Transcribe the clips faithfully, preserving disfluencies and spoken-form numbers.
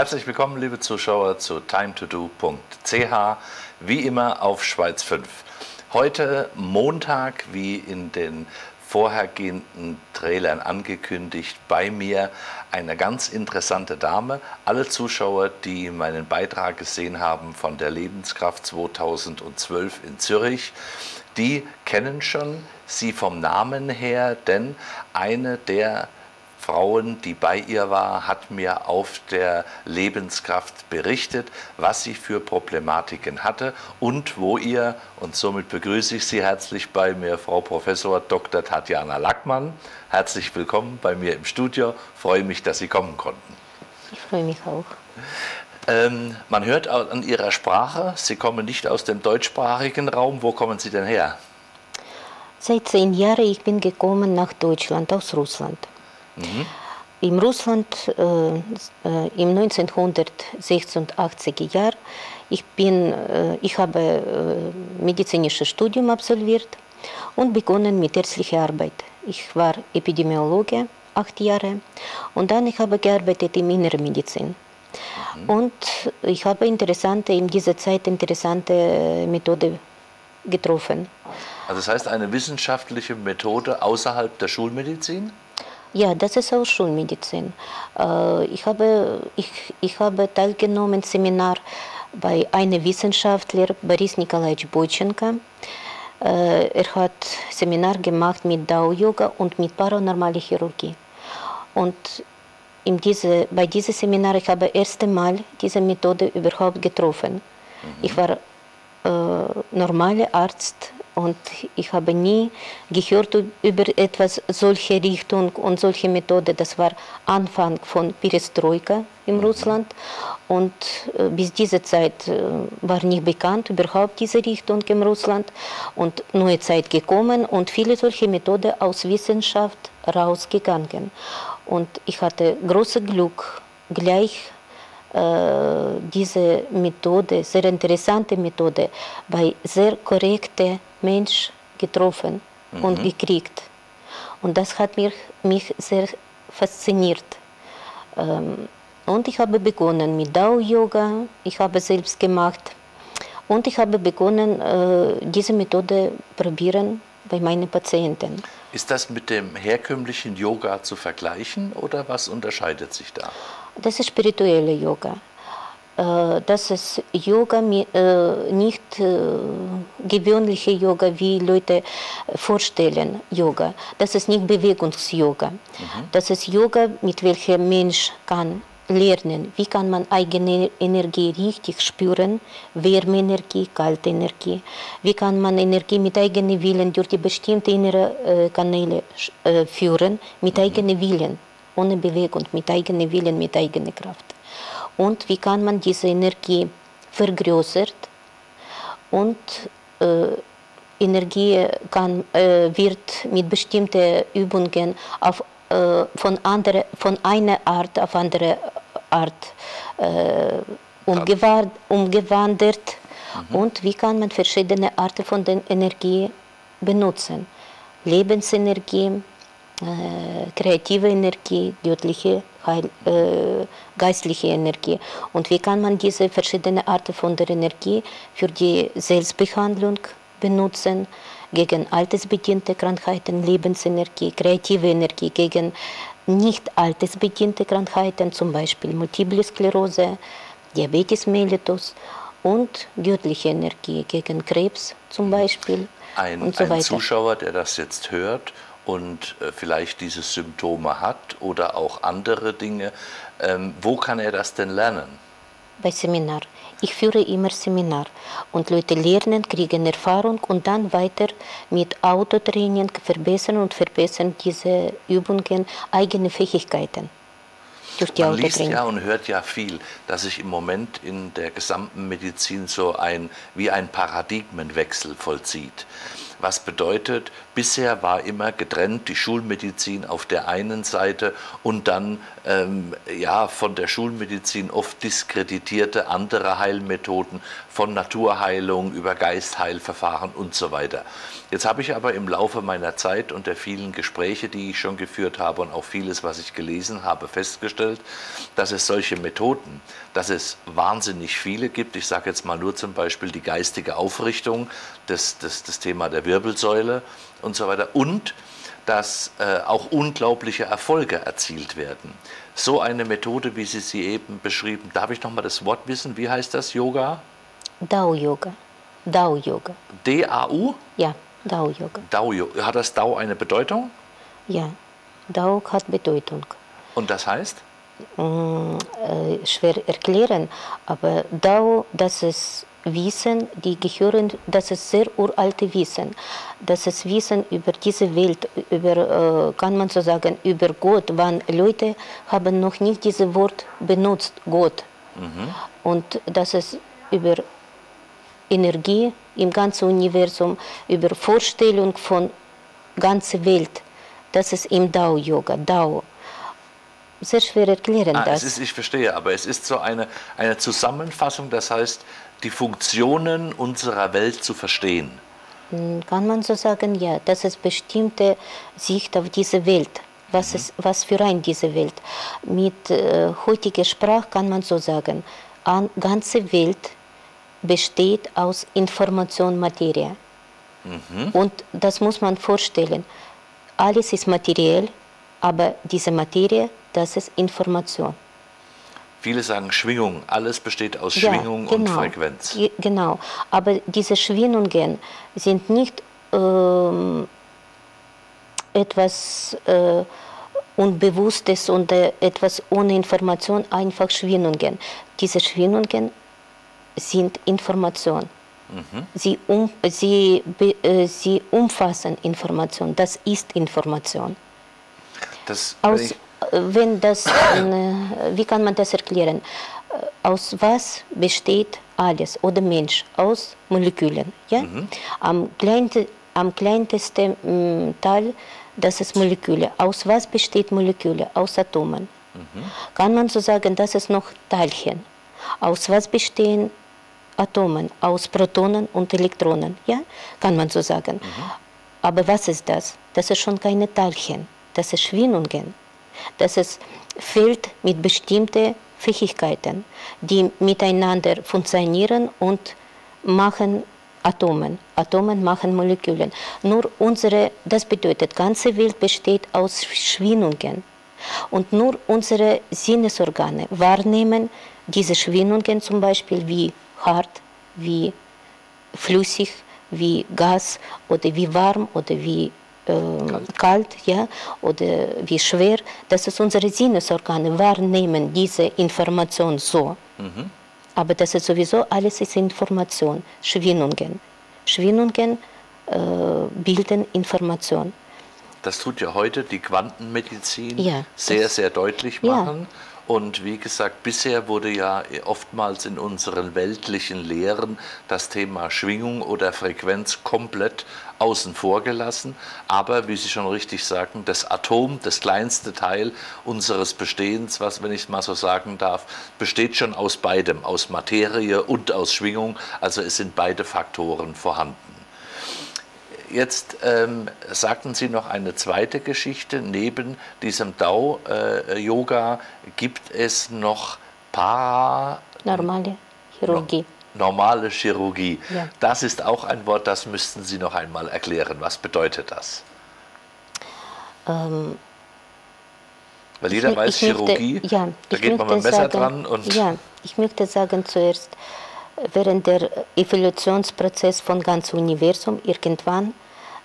Herzlich willkommen, liebe Zuschauer, zu time to do punkt c h, wie immer auf Schweiz fünf. Heute Montag, wie in den vorhergehenden Trailern angekündigt, bei mir eine ganz interessante Dame. Alle Zuschauer, die meinen Beitrag gesehen haben von der Lebenskraft zweitausendzwölf in Zürich, die kennen schon sie vom Namen her, denn eine der Frauen, die bei ihr war, hat mir auf der Lebenskraft berichtet, was sie für Problematiken hatte und wo ihr, und somit begrüße ich Sie herzlich bei mir, Frau Professor Doktor Tatjana Lackmann. Herzlich willkommen bei mir im Studio. Ich freue mich, dass Sie kommen konnten. Ich freue mich auch. Ähm, man hört an Ihrer Sprache, Sie kommen nicht aus dem deutschsprachigen Raum. Wo kommen Sie denn her? Seit zehn Jahren ich bin gekommen nach Deutschland, aus Russland. Mhm. In Russland äh, im neunzehnhundertsechsundachtziger Jahr, ich, bin, äh, ich habe äh, medizinisches Studium absolviert und begonnen mit ärztlicher Arbeit. Ich war Epidemiologe, acht Jahre, und dann ich habe gearbeitet in Innenmedizin. Mhm. Und ich habe interessante, in dieser Zeit interessante Methode getroffen. Also das heißt eine wissenschaftliche Methode außerhalb der Schulmedizin? Ja, das ist auch Schulmedizin. Ich habe, ich, ich habe teilgenommen am Seminar bei einem Wissenschaftler, Boris Nikolaj Bochenka. Er hat Seminar gemacht mit Dao Yoga und mit paranormaler Chirurgie. Und in diese, bei diesem Seminar ich habe das erste Mal diese Methode überhaupt getroffen. Mhm. Ich war äh, normaler Arzt. Und ich habe nie gehört über etwas solche Richtung und solche Methode. Das war Anfang von Perestroika in mhm. Russland. Und äh, bis diese Zeit äh, war nicht bekannt, überhaupt diese Richtung in Russland. Und neue Zeit gekommen und viele solche Methoden aus Wissenschaft rausgegangen. Und ich hatte großes Glück, gleich äh, diese Methode, sehr interessante Methode, bei sehr korrekten Mensch getroffen mhm. und gekriegt. Und das hat mich, mich sehr fasziniert. Ähm, und ich habe begonnen mit Dao-Yoga, ich habe selbst gemacht und ich habe begonnen, äh, diese Methode probieren bei meinen Patienten. Ist das mit dem herkömmlichen Yoga zu vergleichen oder was unterscheidet sich da? Das ist spirituelle Yoga. Das ist Yoga, nicht gewöhnliche Yoga, wie Leute vorstellen, Yoga. Das ist nicht Bewegungs-Yoga. Mhm. Das ist Yoga, mit welchem Mensch kann lernen, wie kann man eigene Energie richtig spüren, Wärmeenergie, Kaltenergie, wie kann man Energie mit eigenen Willen durch die bestimmten inneren Kanäle führen, mit mhm. eigenen Willen, ohne Bewegung, mit eigenen Willen, mit eigener Kraft. Und wie kann man diese Energie vergrößert und äh, Energie kann, äh, wird mit bestimmten Übungen auf, äh, von, andere, von einer Art auf andere Art äh, umgewa- umgewandert mhm. und wie kann man verschiedene Arten von der Energie benutzen. Lebensenergie, äh, kreative Energie, göttliche Energie. Heil, äh, geistliche Energie und wie kann man diese verschiedenen Arten von der Energie für die Selbstbehandlung benutzen, gegen altersbedingte Krankheiten, Lebensenergie, kreative Energie, gegen nicht altersbedingte Krankheiten, zum Beispiel Multiple Sklerose, Diabetes mellitus und göttliche Energie, gegen Krebs zum Beispiel ein, und so weiter. Ein Zuschauer, der das jetzt hört und vielleicht diese Symptome hat oder auch andere Dinge, ähm, wo kann er das denn lernen? Bei Seminar. Ich führe immer Seminar und Leute lernen, kriegen Erfahrung und dann weiter mit Autotraining verbessern und verbessern diese Übungen, eigene Fähigkeiten. Man liest ja und hört ja viel, dass sich im Moment in der gesamten Medizin so ein wie ein Paradigmenwechsel vollzieht. was bedeutet, bisher war immer getrennt die Schulmedizin auf der einen Seite und dann ähm, ja, von der Schulmedizin oft diskreditierte andere Heilmethoden, von Naturheilung über Geistheilverfahren und so weiter. Jetzt habe ich aber im Laufe meiner Zeit und der vielen Gespräche, die ich schon geführt habe und auch vieles, was ich gelesen habe, festgestellt, dass es solche Methoden, dass es wahnsinnig viele gibt. Ich sage jetzt mal nur zum Beispiel die geistige Aufrichtung, das, das, das Thema der Wirbelsäule und so weiter, und dass äh, auch unglaubliche Erfolge erzielt werden. So eine Methode, wie Sie sie eben beschrieben, darf ich nochmal das Wort wissen, wie heißt das, Yoga? Dao Yoga. Dao Yoga. D A U? Ja, Dao Yoga. Dao Yoga. Hat das Dao eine Bedeutung? Ja, Dao hat Bedeutung. Und das heißt? Hm, äh, schwer erklären, aber Dao, das ist Wissen, die gehören, das ist sehr uralte Wissen. Das ist Wissen über diese Welt, über, äh, kann man so sagen, über Gott, wann Leute haben noch nicht dieses Wort benutzt, Gott. Mhm. Und das ist über Energie im ganzen Universum, über Vorstellung von ganzer Welt. Das ist im Dao-Yoga, Dao. Sehr schwer erklären ah, das. Es ist, ich verstehe, aber es ist so eine, eine Zusammenfassung, das heißt, die Funktionen unserer Welt zu verstehen. Kann man so sagen, ja. Das ist bestimmte Sicht auf diese Welt. Was, mhm. ist, was für ein diese Welt? Mit äh, heutiger Sprache kann man so sagen, die ganze Welt besteht aus Information, Materie. Mhm. Und das muss man vorstellen. Alles ist materiell, aber diese Materie, das ist Information. Viele sagen Schwingung, alles besteht aus Schwingung ja, genau, und Frequenz. Ge genau, aber diese Schwingungen sind nicht ähm, etwas äh, Unbewusstes und äh, etwas ohne Information, einfach Schwingungen. Diese Schwingungen sind Information. Mhm. Sie, um, sie, äh, sie umfassen Information, das ist Information. Das, aus, wenn das, wie kann man das erklären? Aus was besteht alles oder Mensch? Aus Molekülen. Ja? Mhm. Am, kleinste, am kleinsten Teil, das ist Moleküle. Aus was besteht Moleküle? Aus Atomen. Mhm. Kann man so sagen, das ist noch Teilchen. Aus was bestehen Atomen? Aus Protonen und Elektronen. Ja? Kann man so sagen. Mhm. Aber was ist das? Das ist schon keine Teilchen. Das ist Schwingungen. Dass es Feld mit bestimmten Fähigkeiten, die miteinander funktionieren und machen Atomen. Atomen machen Moleküle. Nur unsere, das bedeutet, ganze Welt besteht aus Schwingungen. Und nur unsere Sinnesorgane wahrnehmen diese Schwingungen zum Beispiel wie hart, wie flüssig, wie Gas oder wie warm oder wie Kalt. kalt, ja, oder wie schwer, dass es unsere Sinnesorgane wahrnehmen, diese Information so. Mhm. Aber das ist sowieso alles ist Information, Schwingungen. Schwingungen äh, bilden Information. Das tut ja heute die Quantenmedizin ja, sehr, sehr deutlich machen. Ja. Und wie gesagt, bisher wurde ja oftmals in unseren weltlichen Lehren das Thema Schwingung oder Frequenz komplett außen vor gelassen. Aber, wie Sie schon richtig sagten, das Atom, das kleinste Teil unseres Bestehens, was, wenn ich es mal so sagen darf, besteht schon aus beidem, aus Materie und aus Schwingung. Also es sind beide Faktoren vorhanden. Jetzt ähm, sagten Sie noch eine zweite Geschichte. Neben diesem Dao-Yoga äh, gibt es noch Para... Normale Chirurgie. No, normale Chirurgie. Ja. Das ist auch ein Wort, das müssten Sie noch einmal erklären. Was bedeutet das? Ähm, Weil jeder ich, weiß, ich Chirurgie, möchte, ja, da geht man mit dem Messer dran. Und ja, ich möchte sagen zuerst... Während der Evolutionsprozess von ganzem Universum irgendwann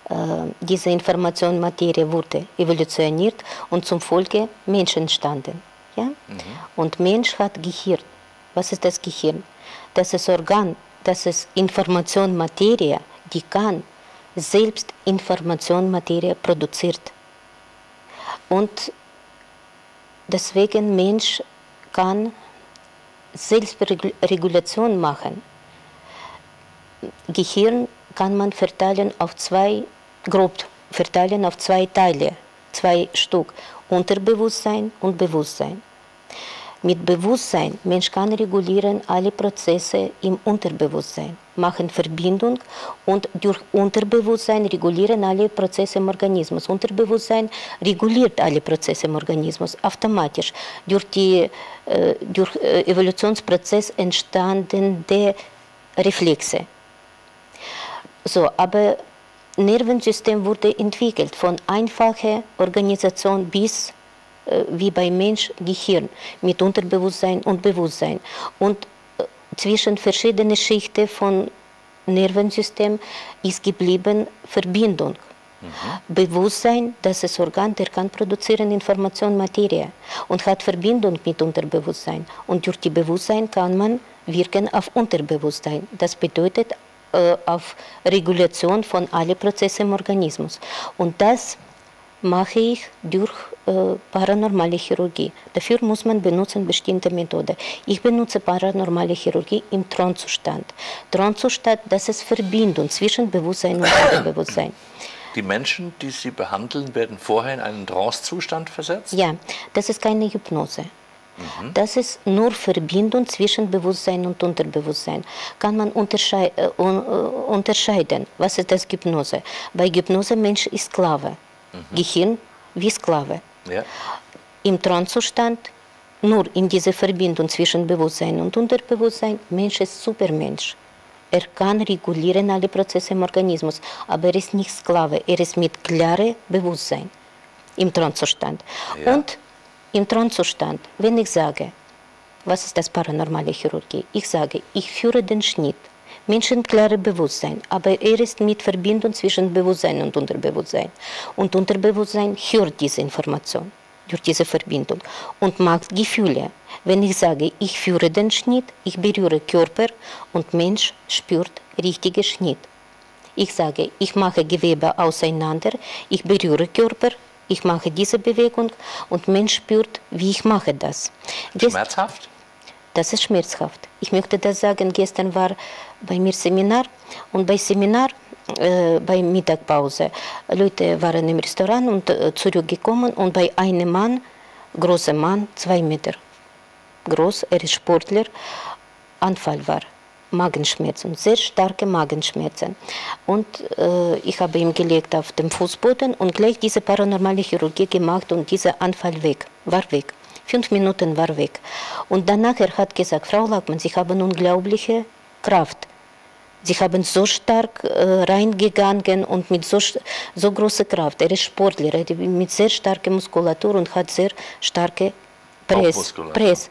äh, diese Information Materie wurde evolutioniert und zum Folge Menschen entstanden. Ja? Mhm. Und Mensch hat Gehirn. Was ist das Gehirn? Das ist Organ, das ist Information Materie, die kann selbst Information Materie produziert. Und deswegen Mensch kann Selbstregulation machen. Gehirn kann man verteilen auf zwei Gruppen, verteilen auf zwei Teile, zwei Stück, Unterbewusstsein und Bewusstsein. Mit Bewusstsein, Mensch kann regulieren alle Prozesse im Unterbewusstsein, machen Verbindung und durch Unterbewusstsein regulieren alle Prozesse im Organismus. Unterbewusstsein reguliert alle Prozesse im Organismus automatisch. Durch den äh, äh, Evolutionsprozess entstandene Reflexe. So, aber Nervensystem wurde entwickelt von einfacher Organisation bis äh, wie bei Mensch Gehirn mit Unterbewusstsein und Bewusstsein und äh, zwischen verschiedenen Schichten von Nervensystem ist geblieben Verbindung. Mhm. Bewusstsein, das ist Organ, der kann produzieren Information, Materie und hat Verbindung mit Unterbewusstsein und durch die Bewusstsein kann man wirken auf Unterbewusstsein. Das bedeutet auf Regulation von allen Prozessen im Organismus. Und das mache ich durch äh, paranormale Chirurgie. Dafür muss man benutzen bestimmte Methode. Ich benutze paranormale Chirurgie im Trancezustand. Trancezustand, das ist Verbindung zwischen Bewusstsein und Unterbewusstsein. Die Menschen, die Sie behandeln, werden vorher in einen Trancezustand versetzt? Ja, das ist keine Hypnose. Das ist nur Verbindung zwischen Bewusstsein und Unterbewusstsein. Kann man unterschei äh, un äh, unterscheiden, was ist das Hypnose? Bei Hypnose Mensch ist Sklave, mhm. Gehirn wie Sklave. Ja. Im Trancezustand, nur in dieser Verbindung zwischen Bewusstsein und Unterbewusstsein, Mensch ist Supermensch. Er kann regulieren alle Prozesse im Organismus, aber er ist nicht Sklave, er ist mit klarem Bewusstsein im Trancezustand. Ja. Und im Trancezustand, wenn ich sage, was ist das paranormale Chirurgie? Ich sage, ich führe den Schnitt. Menschen klare Bewusstsein, aber er ist mit Verbindung zwischen Bewusstsein und Unterbewusstsein. Und Unterbewusstsein hört diese Information durch diese Verbindung und macht Gefühle. Wenn ich sage, ich führe den Schnitt, ich berühre Körper und Mensch spürt richtigen Schnitt. Ich sage, ich mache Gewebe auseinander, ich berühre Körper. Ich mache diese Bewegung und Mensch spürt, wie ich mache das. Schmerzhaft? Das ist schmerzhaft. Ich möchte das sagen, gestern war bei mir Seminar und bei Seminar, äh, bei Mittagpause, Leute waren im Restaurant und äh, zurückgekommen und bei einem Mann, großer Mann, zwei Meter groß, er ist Sportler, Anfall war. Magenschmerzen, sehr starke Magenschmerzen. Und äh, ich habe ihm gelegt auf dem Fußboden und gleich diese paranormale Chirurgie gemacht und dieser Anfall weg, war weg. Fünf Minuten war weg. Und danach er hat gesagt, Frau Lackmann, Sie haben unglaubliche Kraft. Sie haben so stark äh, reingegangen und mit so, so großer Kraft. Er ist Sportler, er hat mit sehr starker Muskulatur und hat sehr starke Press. Press.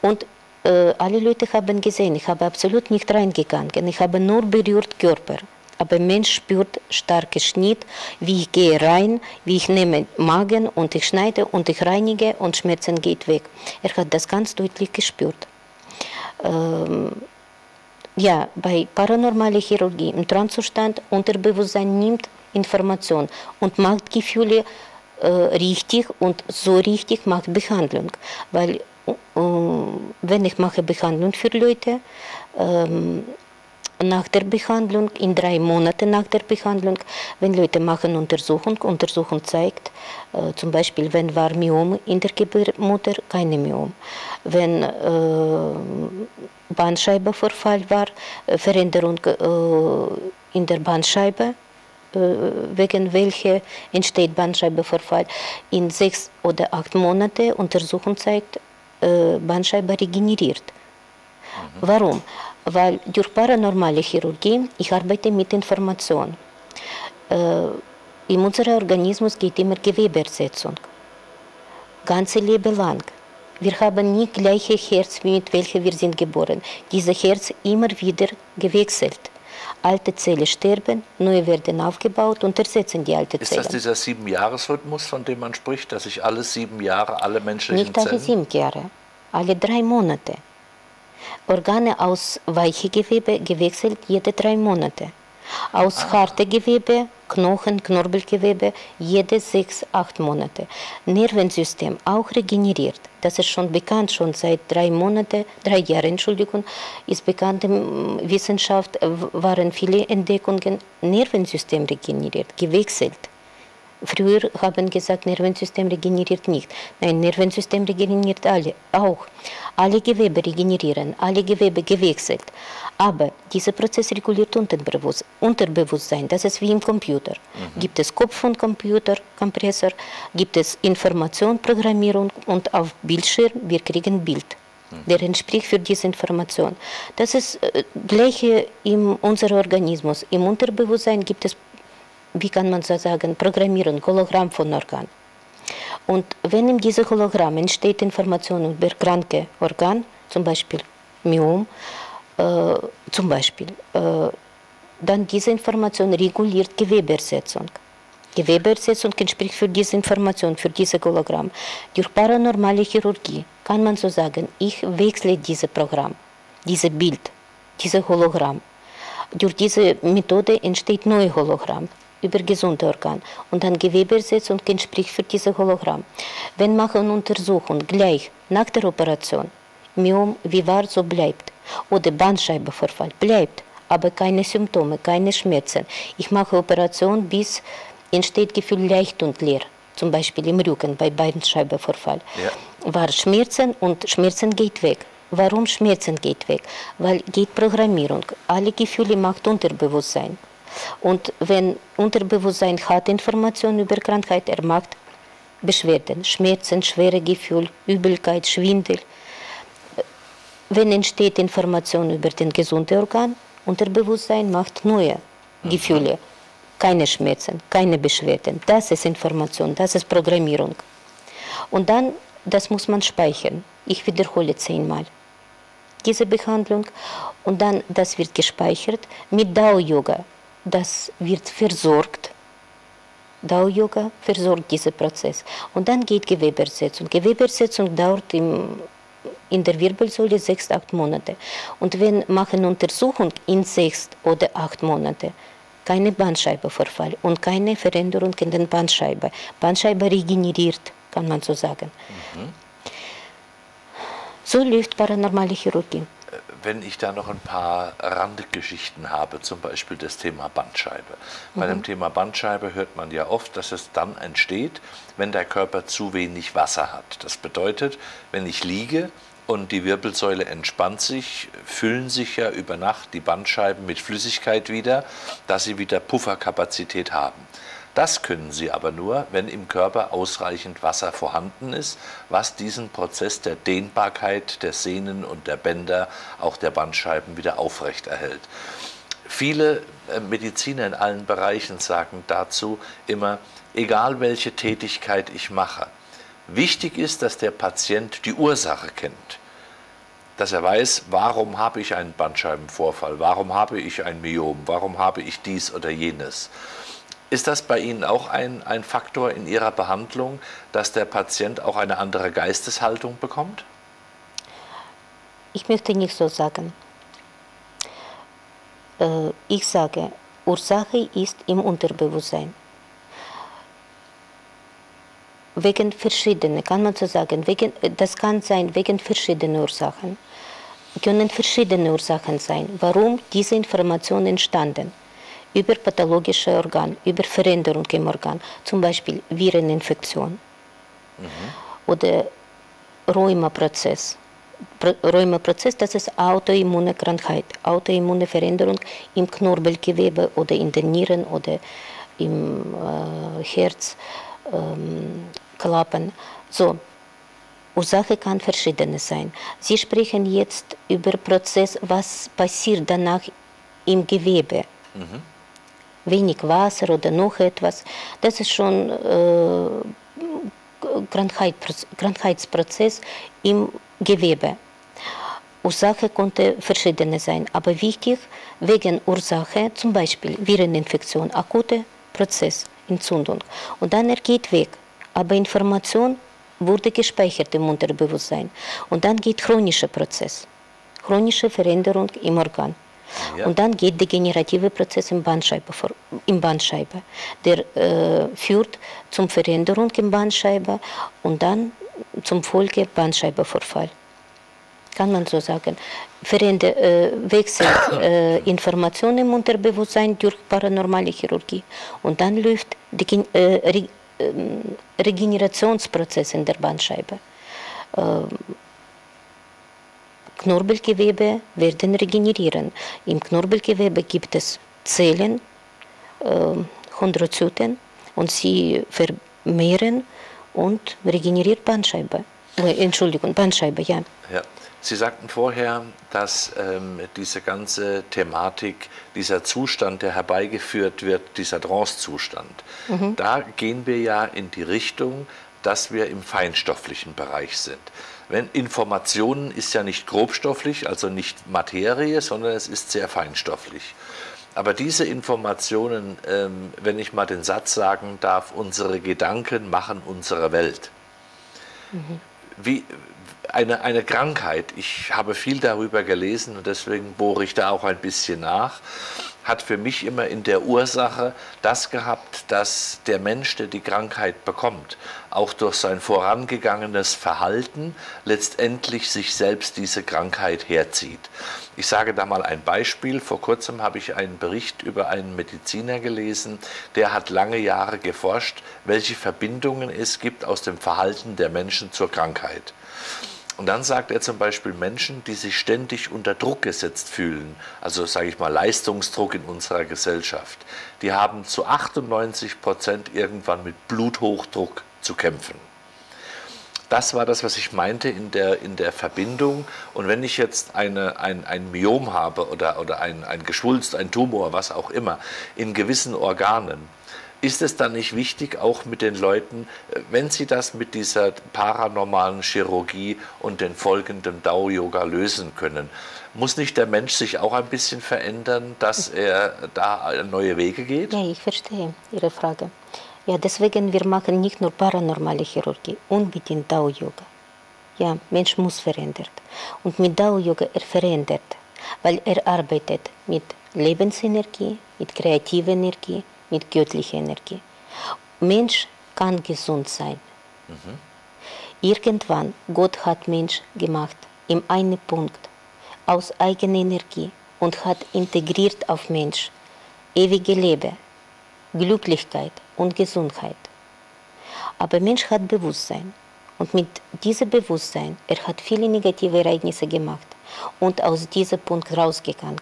Mhm. Und alle Leute haben gesehen, ich habe absolut nicht reingegangen, ich habe nur berührt Körper. Aber Mensch spürt starken Schnitt, wie ich gehe rein, wie ich nehme Magen und ich schneide und ich reinige und Schmerzen geht weg. Er hat das ganz deutlich gespürt. Ähm, ja, bei paranormaler Chirurgie im Trancezustand, Unterbewusstsein nimmt Information und macht Gefühle äh, richtig und so richtig macht Behandlung, weil wenn ich mache Behandlung für Leute, ähm, nach der Behandlung, in drei Monaten nach der Behandlung, wenn Leute machen Untersuchung, Untersuchung zeigt, äh, zum Beispiel, wenn war Myom in der Gebärmutter, keine Myom. Wenn äh, Bandscheibenvorfall war, äh, Veränderung äh, in der Bandscheibe, wegen welcher entsteht Bandscheibenvorfall. In sechs oder acht Monaten Untersuchung zeigt, Bandscheibe regeneriert. Mhm. Warum? Weil durch paranormale Chirurgie, ich arbeite mit Information. In unserem Organismus geht immer Gewebeersetzung. Ganze Leben lang. Wir haben nie das gleiche Herz, mit welchem wir sind geboren. Dieses Herz immer wieder gewechselt. Alte Zellen sterben, neue werden aufgebaut und ersetzen die alte Zellen. Ist das dieser Sieben-Jahres-Rhythmus, von dem man spricht, dass sich alle sieben Jahre, alle menschlichen Zellen... Nicht alle sieben Jahre, alle drei Monate. Organe aus weichen Gewebe gewechselt jede drei Monate. Aus ah. harten Gewebe Knochen, Knorpelgewebe jede sechs, acht Monate. Nervensystem auch regeneriert. Das ist schon bekannt, schon seit drei Monaten, drei Jahren, Entschuldigung, ist bekannt in der Wissenschaft, waren viele Entdeckungen, Nervensystem regeneriert, gewechselt. Früher haben gesagt, Nervensystem regeneriert nicht. Nein, Nervensystem regeneriert alle, auch. Alle Gewebe regenerieren, alle Gewebe gewechselt. Aber dieser Prozess reguliert Unterbewusst, Unterbewusstsein. Das ist wie im Computer. Mhm. Gibt es Kopf von Computer, Kompressor, gibt es Information, Programmierung und auf Bildschirm, wir kriegen Bild. Der entspricht für diese Information. Das ist äh, gleiche in unserem Organismus. Im Unterbewusstsein gibt es, wie kann man so sagen, Programmieren, Hologramm von Organ. Und wenn in diesem Hologramm entsteht Information über kranke Organ, zum Beispiel Myom, äh, zum Beispiel, äh, dann diese Information reguliert Gewebeersetzung. Gewebeersetzung entspricht für diese Information, für dieses Hologramm. Durch paranormale Chirurgie kann man so sagen, ich wechsle dieses Programm, dieses Bild, dieses Hologramm. Durch diese Methode entsteht neues Hologramm über gesunde Organ und dann Gewebeersetzung entspricht für dieses Hologramm. Wenn machen Untersuchung gleich nach der Operation, Myom wie war so bleibt oder Bandscheibenvorfall bleibt, aber keine Symptome, keine Schmerzen. Ich mache Operation bis entsteht Gefühl leicht und leer, zum Beispiel im Rücken bei Bandscheibenvorfall. Ja. War Schmerzen und Schmerzen geht weg. Warum Schmerzen geht weg? Weil geht Programmierung. Alle Gefühle macht Unterbewusstsein. Und wenn Unterbewusstsein hat Informationen über Krankheit, er macht Beschwerden, Schmerzen, schwere Gefühle, Übelkeit, Schwindel. Wenn entsteht Information über den gesunden Organ, Unterbewusstsein macht neue Gefühle, keine Schmerzen, keine Beschwerden. Das ist Information, das ist Programmierung. Und dann, das muss man speichern. Ich wiederhole zehnmal diese Behandlung und dann, das wird gespeichert mit Dao Yoga. Das wird versorgt. Dao Yoga versorgt diesen Prozess. Und dann geht Gewebeersetzung. Gewebeersetzung dauert im, in der Wirbelsäule sechs, acht Monate. Und wenn machen Untersuchung in sechs oder acht Monate, keine Bandscheibenvorfall und keine Veränderung in den Bandscheiben. Bandscheibe regeneriert, kann man so sagen. Mhm. So läuft paranormale Chirurgie. Wenn ich da noch ein paar Randgeschichten habe, zum Beispiel das Thema Bandscheibe. Bei mhm. dem Thema Bandscheibe hört man ja oft, dass es dann entsteht, wenn der Körper zu wenig Wasser hat. Das bedeutet, wenn ich liege und die Wirbelsäule entspannt sich, füllen sich ja über Nacht die Bandscheiben mit Flüssigkeit wieder, dass sie wieder Pufferkapazität haben. Das können sie aber nur, wenn im Körper ausreichend Wasser vorhanden ist, was diesen Prozess der Dehnbarkeit der Sehnen und der Bänder, auch der Bandscheiben, wieder aufrecht erhält. Viele Mediziner in allen Bereichen sagen dazu immer, egal welche Tätigkeit ich mache, wichtig ist, dass der Patient die Ursache kennt. Dass er weiß, warum habe ich einen Bandscheibenvorfall, warum habe ich ein Myom, warum habe ich dies oder jenes. Ist das bei Ihnen auch ein, ein Faktor in Ihrer Behandlung, dass der Patient auch eine andere Geisteshaltung bekommt? Ich möchte nicht so sagen. Ich sage, Ursache ist im Unterbewusstsein. Wegen verschiedener, kann man so sagen, wegen, das kann sein wegen verschiedener Ursachen. Können verschiedene Ursachen sein, warum diese Informationen entstanden. Über pathologische Organ, über Veränderung im Organ, zum Beispiel Vireninfektion mhm. oder Rheumaprozess. Rheumaprozess, das ist autoimmune Krankheit, autoimmune Veränderung im Knorpelgewebe oder in den Nieren oder im äh, Herz, ähm, Klappen. So, Ursache kann verschiedene sein. Sie sprechen jetzt über Prozess, was passiert danach im Gewebe. Mhm. Wenig Wasser oder noch etwas, das ist schon äh, Krankheit, Krankheitsprozess im Gewebe. Ursache konnte verschiedene sein, aber wichtig, wegen Ursache, zum Beispiel Vireninfektion, akute Prozess, Entzündung. Und dann er geht weg, aber Information wurde gespeichert im Unterbewusstsein. Und dann geht chronischer Prozess, chronische Veränderung im Organ. Ja. Und dann geht der generative Prozess im Bandscheibe, vor, im Bandscheibe. Der äh, führt zur Veränderung im Bandscheibe und dann zum Folge Bandscheibenvorfall. Kann man so sagen. Veränder, äh, wechselt äh, Informationen im Unterbewusstsein durch paranormale Chirurgie. Und dann läuft der äh, Re, äh, Regenerationsprozess in der Bandscheibe. Äh, Knorpelgewebe werden regenerieren. Im Knorpelgewebe gibt es Zellen, äh, Chondrozyten, und sie vermehren und regeneriert Bandscheibe. Äh, Entschuldigung, Bandscheibe, ja. Ja. Sie sagten vorher, dass ähm, diese ganze Thematik, dieser Zustand, der herbeigeführt wird, dieser Trance-Zustand, mhm. da gehen wir ja in die Richtung, dass wir im feinstofflichen Bereich sind. Wenn Informationen ist ja nicht grobstofflich, also nicht Materie, sondern es ist sehr feinstofflich. Aber diese Informationen, ähm, wenn ich mal den Satz sagen darf, unsere Gedanken machen unsere Welt. Mhm. Wie eine, eine Krankheit, ich habe viel darüber gelesen und deswegen bohre ich da auch ein bisschen nach, hat für mich immer in der Ursache das gehabt, dass der Mensch, der die Krankheit bekommt, auch durch sein vorangegangenes Verhalten letztendlich sich selbst diese Krankheit herzieht. Ich sage da mal ein Beispiel. Vor kurzem habe ich einen Bericht über einen Mediziner gelesen, der hat lange Jahre geforscht, welche Verbindungen es gibt aus dem Verhalten der Menschen zur Krankheit. Und dann sagt er zum Beispiel Menschen, die sich ständig unter Druck gesetzt fühlen, also sage ich mal Leistungsdruck in unserer Gesellschaft, die haben zu achtundneunzig Prozent irgendwann mit Bluthochdruck zu kämpfen. Das war das, was ich meinte in der, in der Verbindung. Und wenn ich jetzt eine, ein, ein Myom habe oder, oder ein, ein Geschwulst, ein Tumor, was auch immer, in gewissen Organen, ist es dann nicht wichtig, auch mit den Leuten, wenn sie das mit dieser paranormalen Chirurgie und den folgenden Dao-Yoga lösen können, muss nicht der Mensch sich auch ein bisschen verändern, dass er da neue Wege geht? Ja, ich verstehe Ihre Frage. Ja, deswegen, wir machen nicht nur paranormale Chirurgie, unbedingt Dao-Yoga. Ja, Mensch muss verändert. Und mit Dao-Yoga er verändert, weil er arbeitet mit Lebensenergie, mit kreativer Energie, mit göttlicher Energie. Mensch kann gesund sein. Mhm. Irgendwann, Gott hat Mensch gemacht, im einen Punkt, aus eigener Energie und hat integriert auf Mensch ewige Leben, Glücklichkeit und Gesundheit. Aber Mensch hat Bewusstsein und mit diesem Bewusstsein, er hat viele negative Ereignisse gemacht und aus diesem Punkt rausgegangen.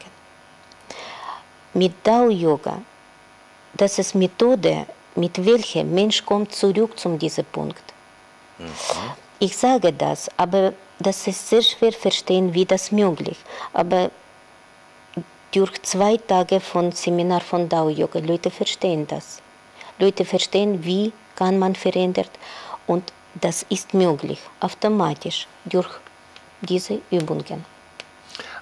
Mit Dao-Yoga, das ist Methode, mit welcher Mensch kommt zurück zu diesem Punkt. Mhm. Ich sage das, aber das ist sehr schwer verstehen, wie das möglich. Aber durch zwei Tage von Seminar von Dao Yoga, Leute verstehen das. Leute verstehen, wie kann man verändert, und das ist möglich, automatisch durch diese Übungen.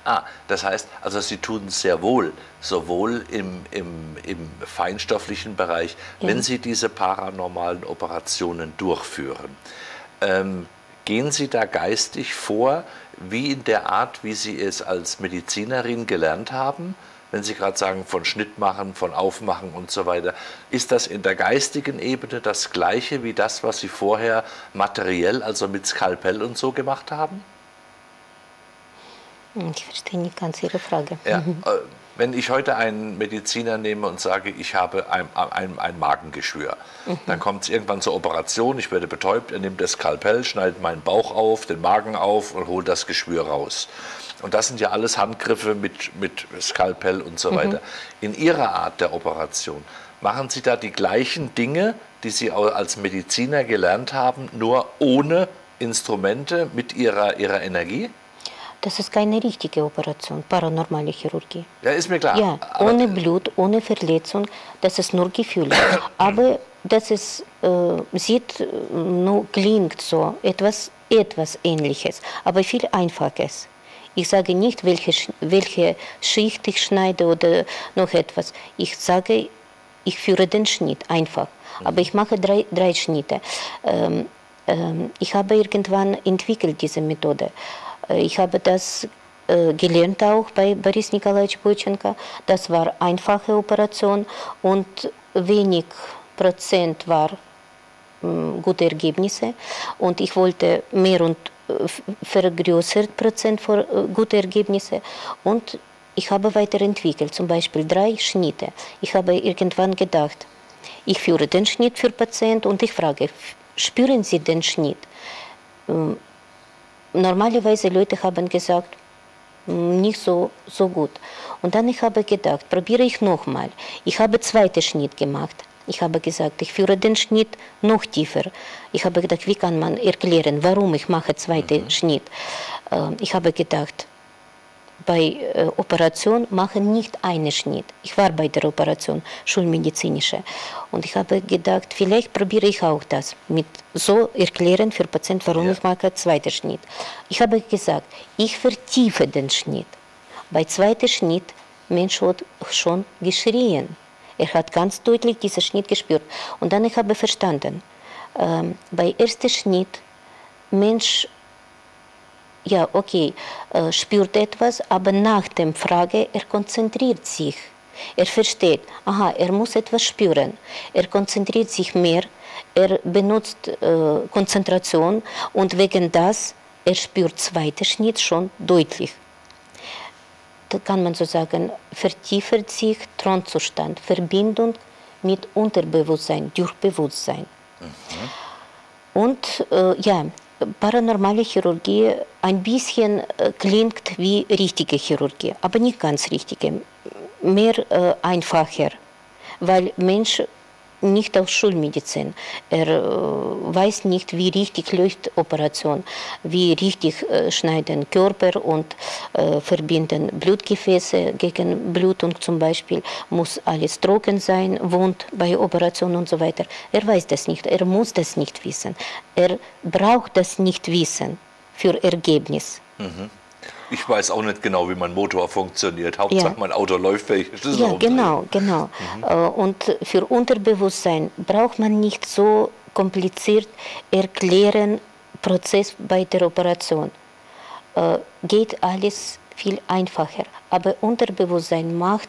Ah, das heißt, also Sie tun es sehr wohl, sowohl im, im, im feinstofflichen Bereich, ja. Wenn Sie diese paranormalen Operationen durchführen. Ähm, gehen Sie da geistig vor, wie in der Art, wie Sie es als Medizinerin gelernt haben? Wenn Sie gerade sagen, von Schnitt machen, von Aufmachen und so weiter, ist das in der geistigen Ebene das Gleiche wie das, was Sie vorher materiell, also mit Skalpell und so gemacht haben? Ich verstehe nicht ganz Ihre Frage. Ja, wenn ich heute einen Mediziner nehme und sage, ich habe ein, ein, ein Magengeschwür, mhm. dann kommt es irgendwann zur Operation, ich werde betäubt, er nimmt das Skalpell, schneidet meinen Bauch auf, den Magen auf und holt das Geschwür raus. Und das sind ja alles Handgriffe mit, mit Skalpell und so weiter. Mhm. In Ihrer Art der Operation, machen Sie da die gleichen Dinge, die Sie als Mediziner gelernt haben, nur ohne Instrumente, mit Ihrer, ihrer Energie? Das ist keine richtige Operation, paranormale Chirurgie. Ja, ist mir klar. Ja, ohne Blut, ohne Verletzung, das ist nur Gefühle. Aber das ist, äh, sieht, nur klingt so, etwas, etwas Ähnliches, aber viel Einfaches. Ich sage nicht, welche, welche Schicht ich schneide oder noch etwas. Ich sage, ich führe den Schnitt einfach, aber ich mache drei, drei Schnitte. Ähm, ähm, ich habe irgendwann entwickelt diese Methode. Ich habe das äh, gelernt auch bei Boris Nikolaj Bochenka. Das war eine einfache Operation und wenig Prozent war mh, gute Ergebnisse. Und ich wollte mehr und äh, vergrößert Prozent für äh, gute Ergebnisse. Und ich habe weiterentwickelt, zum Beispiel drei Schnitte. Ich habe irgendwann gedacht, ich führe den Schnitt für Patienten und ich frage, spüren Sie den Schnitt? Normalerweise Leute haben gesagt, nicht so, so gut. Und dann ich habe gedacht, probiere ich nochmal. Ich habe zweiten Schnitt gemacht. Ich habe gesagt, ich führe den Schnitt noch tiefer. Ich habe gedacht, wie kann man erklären, warum ich mache zweiten mhm. Schnitt? Ich habe gedacht, bei Operation machen nicht einen Schnitt. Ich war bei der Operation, schulmedizinische. Und ich habe gedacht, vielleicht probiere ich auch das. Mit so erklären für Patienten, warum ja. ich mache zweiten Schnitt. Ich habe gesagt, ich vertiefe den Schnitt. Bei zweiten Schnitt, Mensch hat schon geschrien. Er hat ganz deutlich diesen Schnitt gespürt. Und dann ich habe verstanden, ähm, bei ersten Schnitt, Mensch, ja, okay, äh, spürt etwas, aber nach der Frage, er konzentriert sich. Er versteht, aha, er muss etwas spüren. Er konzentriert sich mehr, er benutzt äh, Konzentration und wegen das, er spürt zweiten Schnitt schon deutlich. Da kann man so sagen, vertiefert sich Trancezustand, Verbindung mit Unterbewusstsein, durch Bewusstsein. Mhm. Und äh, ja, paranormale Chirurgie ein bisschen äh, klingt wie richtige Chirurgie, aber nicht ganz richtige, mehr äh, einfacher, weil Mensch nicht aus Schulmedizin, er äh, weiß nicht, wie richtig läuft Operation, wie richtig äh, schneiden Körper und äh, verbinden Blutgefäße gegen Blutung zum Beispiel, muss alles trocken sein, Wund bei Operation und so weiter. Er weiß das nicht, er muss das nicht wissen, er braucht das nicht wissen für Ergebnis. Mhm. Ich weiß auch nicht genau, wie mein Motor funktioniert. Hauptsache, ja. mein Auto läuft, welche Schlüssel Ja, genau, genau. Mhm. Und für Unterbewusstsein braucht man nicht so kompliziert erklären, Prozess bei der Operation. Äh, geht alles viel einfacher. Aber Unterbewusstsein macht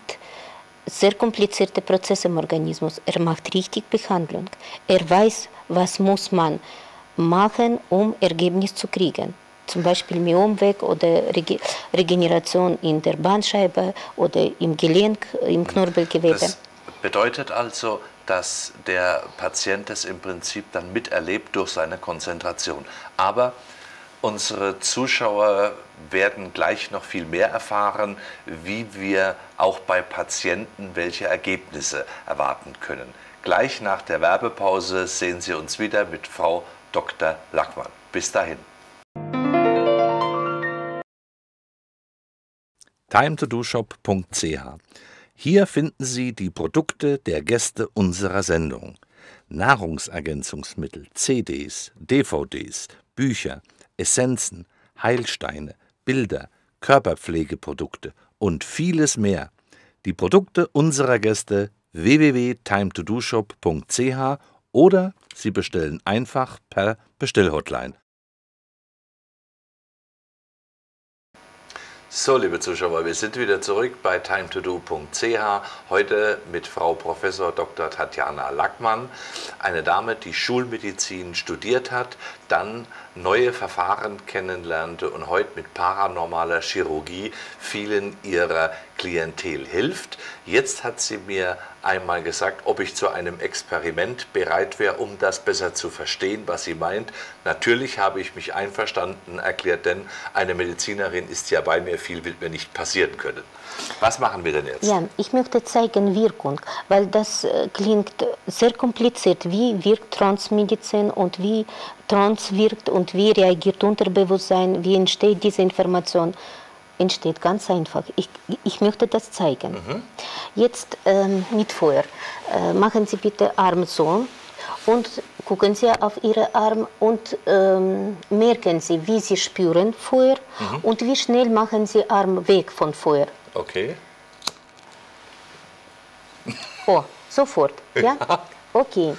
sehr komplizierte Prozesse im Organismus. Er macht richtig Behandlung. Er weiß, was muss man machen, um Ergebnis zu kriegen. Zum Beispiel Myom weg oder Reg Regeneration in der Bandscheibe oder im Gelenk, im Knorpelgewebe. Das bedeutet also, dass der Patient das im Prinzip dann miterlebt durch seine Konzentration. Aber unsere Zuschauer werden gleich noch viel mehr erfahren, wie wir auch bei Patienten welche Ergebnisse erwarten können. Gleich nach der Werbepause sehen Sie uns wieder mit Frau Doktor Lackmann. Bis dahin. Time To Do Shop Punkt C H. Hier finden Sie die Produkte der Gäste unserer Sendung. Nahrungsergänzungsmittel, C Ds, D V Ds, Bücher, Essenzen, Heilsteine, Bilder, Körperpflegeprodukte und vieles mehr. Die Produkte unserer Gäste w w w Punkt Time To Do Shop Punkt C H oder Sie bestellen einfach per Bestellhotline. So, liebe Zuschauer, wir sind wieder zurück bei Time To Do Punkt C H. Heute mit Frau Professor Doktor Tatjana Lackmann, eine Dame, die Schulmedizin studiert hat, dann neue Verfahren kennenlernte und heute mit paranormaler Chirurgie vielen ihrer Klientel hilft. Jetzt hat sie mir einmal gesagt, ob ich zu einem Experiment bereit wäre, um das besser zu verstehen, was sie meint. Natürlich habe ich mich einverstanden erklärt, denn eine Medizinerin ist ja bei mir, viel wird mir nicht passieren können. Was machen wir denn jetzt? Ja, ich möchte zeigen Wirkung, weil das klingt sehr kompliziert, wie wirkt Transmedizin und wie Trans wirkt und wie reagiert Unterbewusstsein, wie entsteht diese Information. Entsteht ganz einfach. Ich, ich möchte das zeigen. Mhm. Jetzt ähm, mit Feuer. Äh, machen Sie bitte Arm so und gucken Sie auf Ihren Arm und ähm, merken Sie, wie Sie spüren Feuer mhm. und wie schnell machen Sie Arm weg von Feuer. Okay. Oh, sofort. Ja? Okay.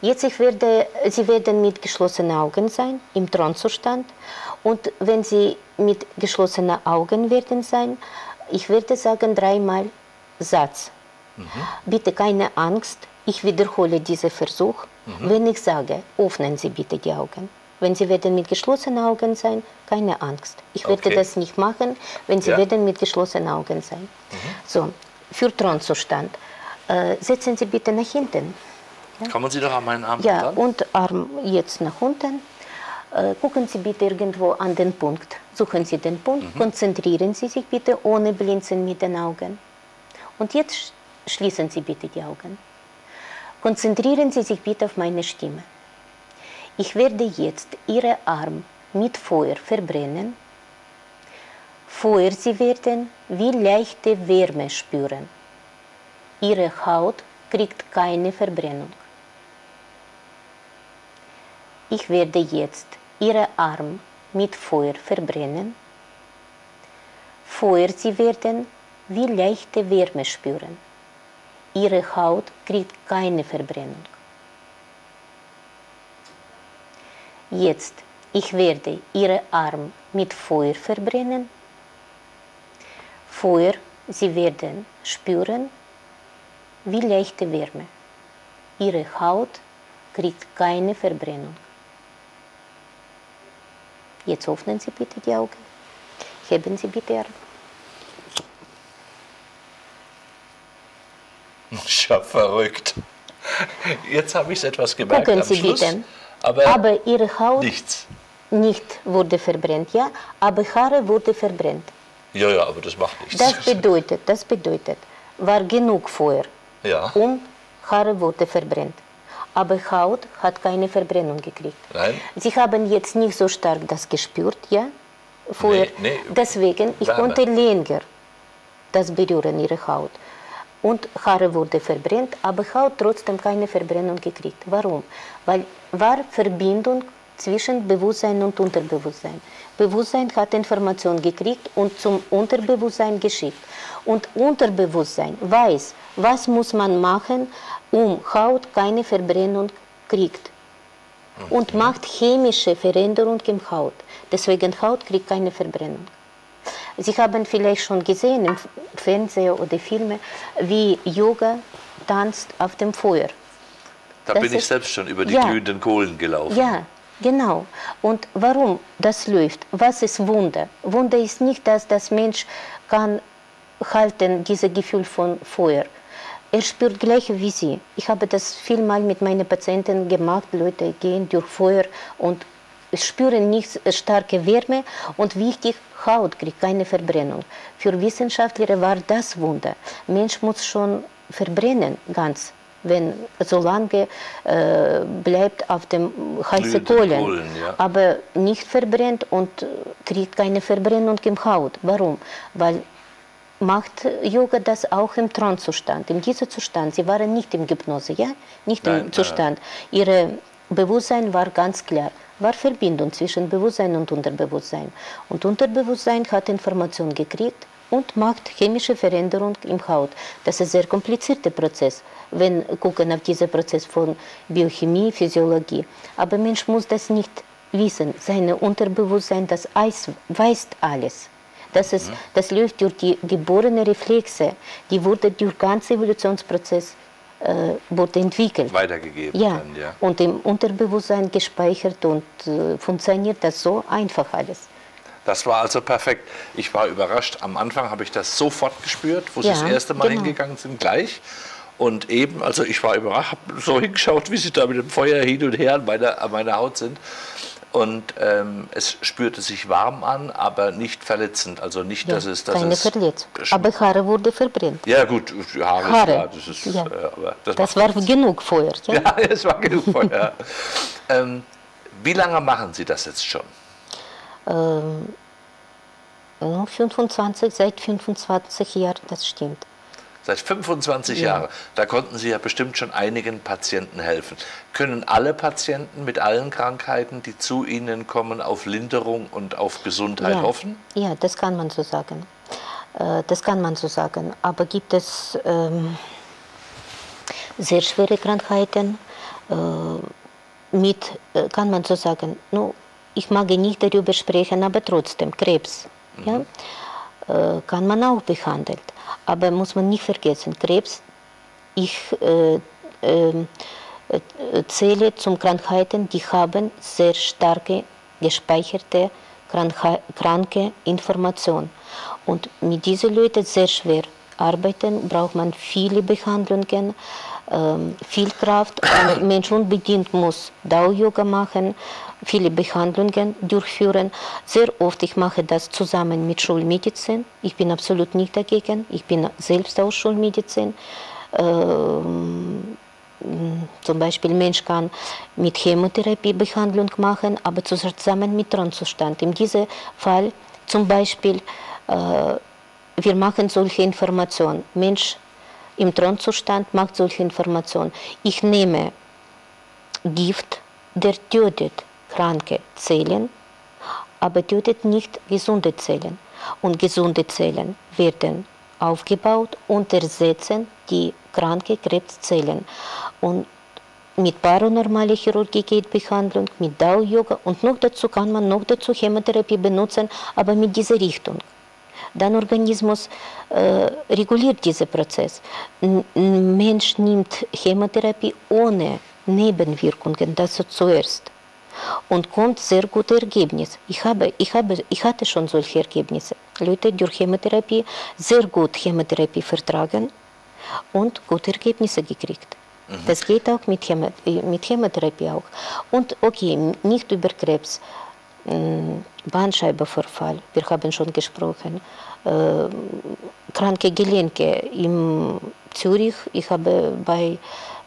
Jetzt ich werde, Sie werden mit geschlossenen Augen sein, im Trancezustand. Und wenn Sie mit geschlossenen Augen werden sein, ich werde sagen dreimal Satz. Mhm. Bitte keine Angst, ich wiederhole diesen Versuch. Mhm. Wenn ich sage, öffnen Sie bitte die Augen. Wenn Sie werden mit geschlossenen Augen sein, keine Angst. Ich werde okay. das nicht machen, wenn Sie ja. werden mit geschlossenen Augen sein. Mhm. So, für Thronzustand. Äh, setzen Sie bitte nach hinten. Ja? Kommen Sie doch an meinen Arm. Ja, dann? Und Arm jetzt nach unten. Äh, gucken Sie bitte irgendwo an den Punkt. Suchen Sie den Punkt, mhm. konzentrieren Sie sich bitte ohne Blinzen mit den Augen. Und jetzt schließen Sie bitte die Augen. Konzentrieren Sie sich bitte auf meine Stimme. Ich werde jetzt Ihre Arme mit Feuer verbrennen. Feuer, Sie werden wie leichte Wärme spüren. Ihre Haut kriegt keine Verbrennung. Ich werde jetzt Ihre Arme mit Feuer verbrennen. Feuer, Sie werden wie leichte Wärme spüren. Ihre Haut kriegt keine Verbrennung. Jetzt, ich werde Ihre Arme mit Feuer verbrennen. Feuer, Sie werden spüren wie leichte Wärme. Ihre Haut kriegt keine Verbrennung. Jetzt öffnen Sie bitte die Augen. Heben Sie bitte Arm. Ich war verrückt. Jetzt habe ich etwas gemerkt. Gucken Sie am Schluss. Bitte. Aber, aber Ihre Haut nichts. nicht wurde verbrennt, ja, aber Haare wurde verbrennt. Ja, ja, aber das macht nichts. Das bedeutet, das bedeutet, war genug Feuer, ja. um Haare wurde verbrennt. Aber Haut hat keine Verbrennung gekriegt. Nein. Sie haben jetzt nicht so stark das gespürt, ja, Feuer. Nee, nee. Deswegen, ich Wärme. konnte länger das berühren, Ihre Haut. Und Haare wurde verbrennt, aber Haut trotzdem keine Verbrennung gekriegt. Warum? Weil war Verbindung zwischen Bewusstsein und Unterbewusstsein. Bewusstsein hat Information gekriegt und zum Unterbewusstsein geschickt. Und Unterbewusstsein weiß, was muss man machen, um Haut keine Verbrennung kriegt. Und macht chemische Veränderung im Haut. Deswegen Haut kriegt keine Verbrennung. Sie haben vielleicht schon gesehen im Fernsehen oder Filme, wie Yoga tanzt auf dem Feuer. Da das bin ich selbst schon über die ja, glühenden Kohlen gelaufen. Ja, genau. Und warum das läuft? Was ist Wunder? Wunder ist nicht, dass das Mensch kann halten, dieses Gefühl von Feuer. Er spürt gleich wie Sie. Ich habe das vielmal mit meinen Patienten gemacht. Leute gehen durch Feuer und spüren nicht starke Wärme und wichtig, Haut kriegt keine Verbrennung. Für Wissenschaftler war das Wunder. Mensch muss schon verbrennen, ganz, wenn so lange äh, bleibt auf dem heißen Kohlen. Kohlen ja. Aber nicht verbrennt und kriegt keine Verbrennung im Haut. Warum? Weil macht Yoga das auch im Trancezustand, in diesem Zustand. Sie waren nicht in Hypnose, ja? Nicht Nein, im Zustand. Ja. Ihr Bewusstsein war ganz klar. War Verbindung zwischen Bewusstsein und Unterbewusstsein. Und Unterbewusstsein hat Information gekriegt und macht chemische Veränderung im Haut. Das ist ein sehr komplizierter Prozess, wenn wir gucken auf diesen Prozess von Biochemie, Physiologie. Aber Mensch muss das nicht wissen. Sein Unterbewusstsein, das Eis weiß alles. Das, ist, das läuft durch die geborenen Reflexe, die wurde durch den ganzen Evolutionsprozess wurde entwickelt. Weitergegeben. Ja. Dann, ja, und im Unterbewusstsein gespeichert und äh, funktioniert das so einfach alles. Das war also perfekt. Ich war überrascht. Am Anfang habe ich das sofort gespürt, wo ja, Sie das erste Mal genau. hingegangen sind, gleich. Und eben, also ich war überrascht, habe so hingeschaut, wie Sie da mit dem Feuer hin und her an meiner, an meiner Haut sind. Und ähm, es spürte sich warm an, aber nicht verletzend. Also nicht, ja, dass es... Dass keine es Verletzung. Aber Haare wurde verbrennt. Ja gut, Haare, Haare. Ja, das ist... Ja. Äh, aber das das war nichts. genug Feuer. Ja? ja, das war genug Feuer. ähm, wie lange machen Sie das jetzt schon? Ähm, fünfundzwanzig, seit fünfundzwanzig Jahren, das stimmt. Seit fünfundzwanzig ja. Jahren. Da konnten Sie ja bestimmt schon einigen Patienten helfen. Können alle Patienten mit allen Krankheiten, die zu Ihnen kommen, auf Linderung und auf Gesundheit ja. hoffen? Ja, das kann man so sagen. Das kann man so sagen. Aber gibt es ähm, sehr schwere Krankheiten, äh, mit, kann man so sagen, nur ich mag nicht darüber sprechen, aber trotzdem, Krebs, mhm. ja, äh, kann man auch behandeln. Aber muss man nicht vergessen, Krebs, ich äh, äh, zähle zum Krankheiten, die haben sehr starke gespeicherte kranke Information. Und mit diesen Leuten sehr schwer arbeiten, braucht man viele Behandlungen, viel Kraft. Und Mensch unbedingt muss Dao Yoga machen, viele Behandlungen durchführen. Sehr oft, ich mache das zusammen mit Schulmedizin. Ich bin absolut nicht dagegen. Ich bin selbst aus Schulmedizin. Ähm, Zum Beispiel Mensch kann mit Chemotherapie Behandlung machen, aber zusammen mit Traumzustand. In diesem Fall zum Beispiel, äh, wir machen solche Informationen. Mensch im Traumzustand macht solche Informationen. Ich nehme Gift, der tötet kranke Zellen, aber tötet nicht gesunde Zellen. Und gesunde Zellen werden aufgebaut und ersetzen die kranke Krebszellen. Und mit paranormaler Chirurgie geht Behandlung, mit Dao Yoga und noch dazu kann man noch dazu Chemotherapie benutzen, aber mit dieser Richtung. Dann Organismus äh, reguliert diesen Prozess. Ein Mensch nimmt Chemotherapie ohne Nebenwirkungen, das zuerst. Und kommt sehr gute Ergebnisse. Ich, habe, ich, habe, ich hatte schon solche Ergebnisse. Leute durch Chemotherapie sehr gut Chemotherapie vertragen und gute Ergebnisse gekriegt. Mhm. Das geht auch mit, Chemo, mit Chemotherapie auch. Und okay, nicht über Krebs, Bandscheibenvorfall, wir haben schon gesprochen, äh, kranke Gelenke in Zürich, ich habe bei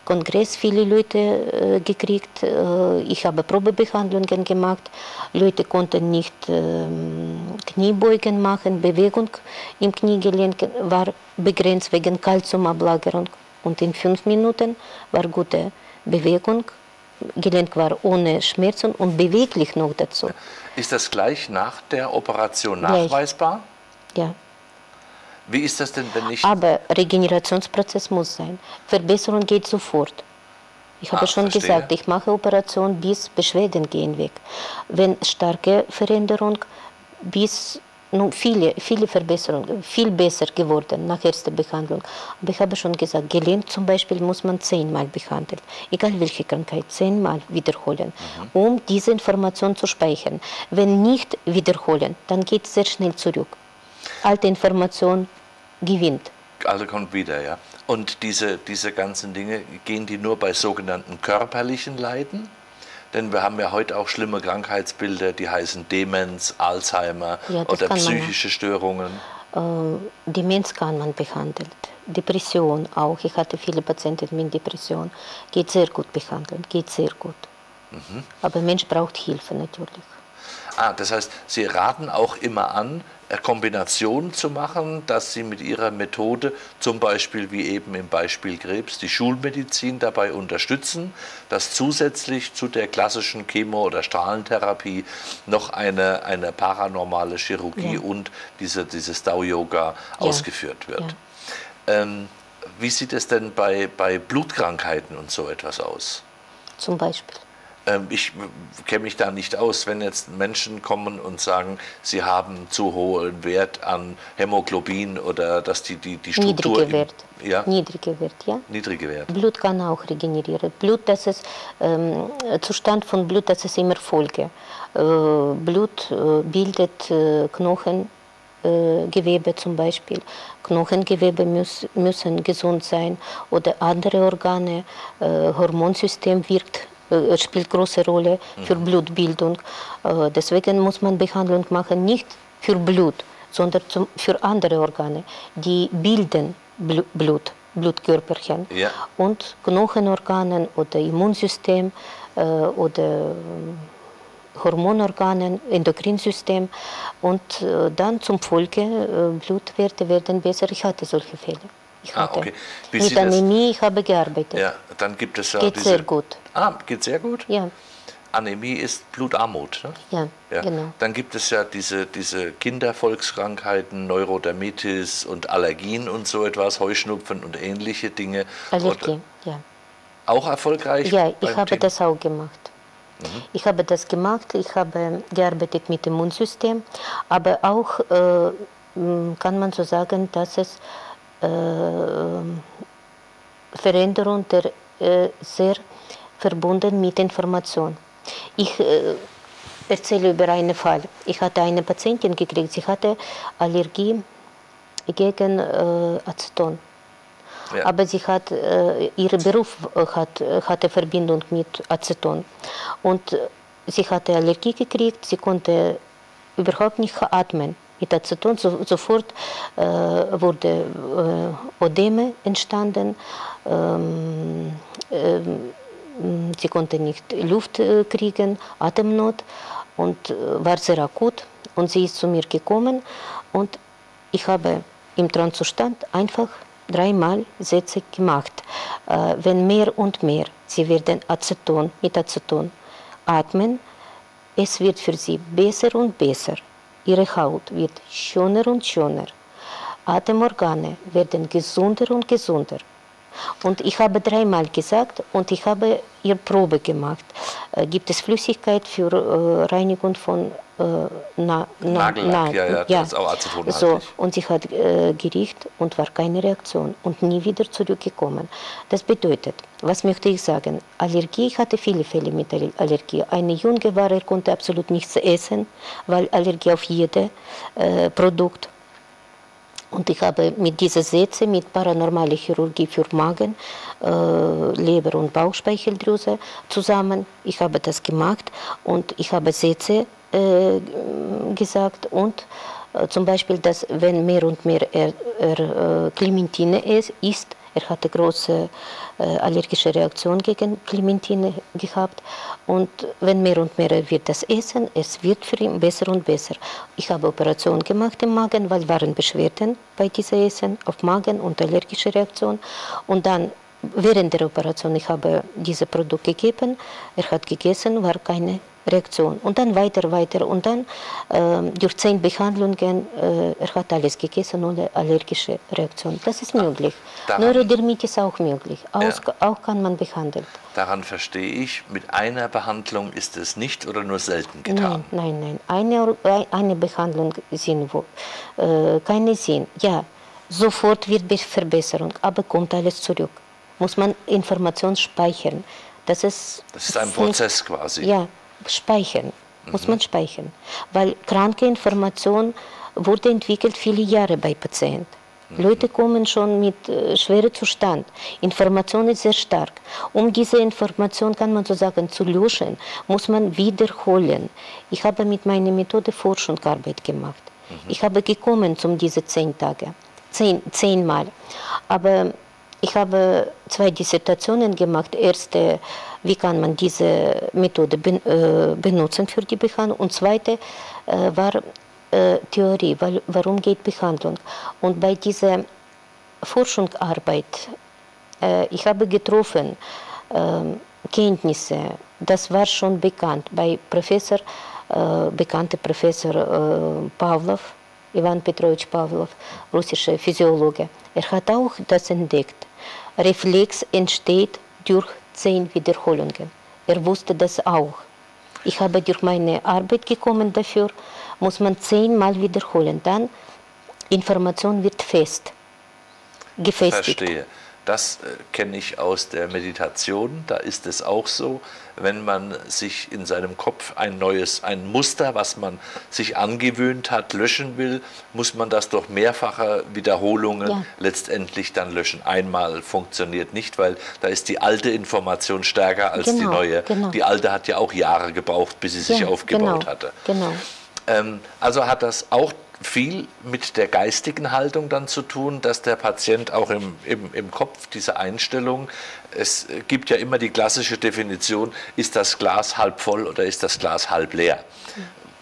Kongress viele Leute äh, gekriegt, äh, ich habe Probebehandlungen gemacht, Leute konnten nicht äh, Kniebeugen machen, Bewegung im Kniegelenk war begrenzt wegen Kalziumablagerung und in fünf Minuten war gute Bewegung, Gelenk war ohne Schmerzen und beweglich noch dazu. Ist das gleich nach der Operation nachweisbar? Gleich. Ja. Wie ist das denn, wenn nicht? Aber Regenerationsprozess muss sein. Verbesserung geht sofort. Ich habe Ach, schon verstehe. gesagt, ich mache Operation bis Beschwerden gehen weg. Wenn starke Veränderung bis nun viele, viele Verbesserungen, viel besser geworden nach erster Behandlung. Aber ich habe schon gesagt, Gelenk zum Beispiel muss man zehnmal behandeln, egal welche Krankheit, zehnmal wiederholen, mhm. um diese Information zu speichern. Wenn nicht wiederholen, dann geht es sehr schnell zurück. Alte Information gewinnt. Also kommt wieder, ja. Und diese, diese ganzen Dinge, gehen die nur bei sogenannten körperlichen Leiden? Denn wir haben ja heute auch schlimme Krankheitsbilder, die heißen Demenz, Alzheimer ja, oder psychische Störungen. Äh, Demenz kann man behandeln. Depression auch. Ich hatte viele Patienten mit Depression. Geht sehr gut behandelt, geht sehr gut. Mhm. Aber Mensch braucht Hilfe natürlich. Ah, das heißt, Sie raten auch immer an, Kombination zu machen, dass Sie mit Ihrer Methode zum Beispiel, wie eben im Beispiel Krebs, die Schulmedizin dabei unterstützen, dass zusätzlich zu der klassischen Chemo- oder Strahlentherapie noch eine, eine paranormale Chirurgie ja. und diese, dieses Dao-Yoga ja. ausgeführt wird. Ja. Ähm, wie sieht es denn bei, bei Blutkrankheiten und so etwas aus? Zum Beispiel? Ich kenne mich da nicht aus, wenn jetzt Menschen kommen und sagen, sie haben zu hohen Wert an Hämoglobin oder dass die, die, die Struktur... Niedrige Wert. Im, ja? Niedrige Wert, ja. Niedrige Wert. Blut kann auch regenerieren. Blut, das ist, ähm, Zustand von Blut, das ist immer Folge. Äh, Blut äh, bildet äh, Knochengewebe äh, zum Beispiel. Knochengewebe müß, müssen gesund sein oder andere Organe, äh, Hormonsystem wirkt. Spielt große Rolle für Blutbildung. Deswegen muss man Behandlung machen, nicht für Blut, sondern für andere Organe, die bilden Blut, Blutkörperchen. Ja. Und Knochenorganen oder Immunsystem oder Hormonorganen, Endokrinsystem. Und dann zum Folge, Blutwerte werden besser. Ich hatte solche Fälle. Ich hatte. Ah, okay. Mit Anämie, ich habe gearbeitet. Ja, dann gibt es ja geht diese... sehr gut. Ah, geht sehr gut? Ja. Anämie ist Blutarmut, ne? Ja, ja, genau. Dann gibt es ja diese, diese Kindervolkskrankheiten, Neurodermitis und Allergien und so etwas, Heuschnupfen und ähnliche Dinge. Allergie, und ja. Auch erfolgreich? Ja, ich habe Thema? das auch gemacht. Mhm. Ich habe das gemacht, ich habe gearbeitet mit dem Immunsystem, aber auch äh, kann man so sagen, dass es äh, Veränderung der, äh, sehr verbunden mit Information. Ich äh, erzähle über einen Fall. Ich hatte eine Patientin gekriegt, sie hatte Allergie gegen äh, Aceton. Ja. Aber sie hat, äh, ihr Beruf hat, hatte Verbindung mit Aceton. Und sie hatte Allergie gekriegt, sie konnte überhaupt nicht atmen. Mit Aceton so, sofort äh, wurde äh, Ödeme entstanden. Ähm, ähm, sie konnte nicht Luft äh, kriegen, Atemnot, und äh, war sehr akut. Und sie ist zu mir gekommen und ich habe im Transzustand einfach dreimal Sätze gemacht. Äh, wenn mehr und mehr, sie werden Aceton, mit Aceton atmen, es wird für sie besser und besser. Ihre Haut wird schöner und schöner. Atemorgane werden gesunder und gesunder. Und ich habe dreimal gesagt und ich habe ihr Probe gemacht. Äh, gibt es Flüssigkeit für äh, Reinigung von äh, na, na, Nagellack? Ja, ja, das ist auch Aceton. So, und sie hat äh, geriecht und war keine Reaktion und nie wieder zurückgekommen. Das bedeutet, was möchte ich sagen? Allergie, ich hatte viele Fälle mit Allergie. Eine Junge war, er konnte absolut nichts essen, weil Allergie auf jedes äh, Produkt. Und ich habe mit diesen Sätzen, mit paranormaler Chirurgie für Magen, äh, Leber und Bauchspeicheldrüse zusammen, ich habe das gemacht und ich habe Sätze äh, gesagt und äh, zum Beispiel, dass wenn mehr und mehr er, er äh, Clementine isst, er hatte große äh, allergische Reaktion gegen Clementine gehabt. Und wenn mehr und mehr wird das Essen, es wird für ihn besser und besser. Ich habe Operationen gemacht im Magen, weil waren Beschwerden bei diesem Essen auf Magen und allergische Reaktion. Und dann während der Operation, ich habe dieses Produkt gegeben, er hat gegessen, war keine Reaktion. Und dann weiter, weiter und dann äh, durch zehn Behandlungen, äh, er hat alles gegessen ohne allergische Reaktion. Das ist möglich. Daran, Neurodermitis auch möglich. Aus, ja. Auch kann man behandeln. Daran verstehe ich, mit einer Behandlung ist es nicht oder nur selten getan? Nein, nein, nein. Eine, eine Behandlung Sinn, wo, äh, keine Sinn. Ja, sofort wird Verbesserung, aber kommt alles zurück. Muss man Informationen speichern. Das ist, das ist ein Prozess nicht, quasi. Ja, speichern. Mhm. Muss man speichern. Weil kranke Information wurde entwickelt viele Jahre bei Patienten. Mhm. Leute kommen schon mit äh, schwerem Zustand. Information ist sehr stark. Um diese Information, kann man so sagen, zu löschen, muss man wiederholen. Ich habe mit meiner Methode Forschungsarbeit gemacht. Mhm. Ich habe gekommen zu diesen zehn Tagen. Zehn, zehnmal. Aber ich habe zwei Dissertationen gemacht. Erste, wie kann man diese Methode ben, äh, benutzen für die Behandlung? Und zweite äh, war äh, Theorie, weil, warum geht Behandlung? Und bei dieser Forschungsarbeit, äh, ich habe getroffen äh, Kenntnisse, das war schon bekannt, bei Professor, äh, bekannter Professor äh, Pavlov, Ivan Petrovich Pavlov, russischer Physiologe. Er hat auch das entdeckt. Reflex entsteht durch zehn Wiederholungen. Er wusste das auch. Ich habe durch meine Arbeit gekommen dafür, muss man zehnmal wiederholen. Dann Information wird fest, gefestigt. Verstehe. Das äh, kenne ich aus der Meditation, da ist es auch so, wenn man sich in seinem Kopf ein neues, ein Muster, was man sich angewöhnt hat, löschen will, muss man das durch mehrfache Wiederholungen ja. letztendlich dann löschen. Einmal funktioniert nicht, weil da ist die alte Information stärker als genau, die neue. Genau. Die alte hat ja auch Jahre gebraucht, bis sie sich ja, aufgebaut genau, hatte. Genau. Ähm, also hat das auch viel mit der geistigen Haltung dann zu tun, dass der Patient auch im, im, im Kopf diese Einstellung, es gibt ja immer die klassische Definition, ist das Glas halb voll oder ist das Glas halb leer?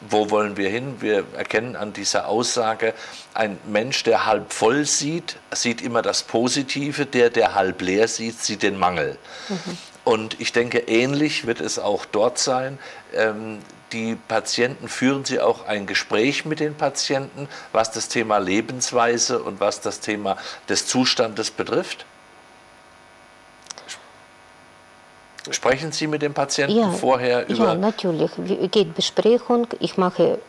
Wo wollen wir hin? Wir erkennen an dieser Aussage, ein Mensch, der halb voll sieht, sieht immer das Positive, der, der halb leer sieht, sieht den Mangel. Mhm. Und ich denke, ähnlich wird es auch dort sein. Ähm, die Patienten, führen Sie auch ein Gespräch mit den Patienten, was das Thema Lebensweise und was das Thema des Zustandes betrifft? Sprechen Sie mit dem Patienten ja, vorher über... Ja, natürlich. Geht Besprechung. Ich mache...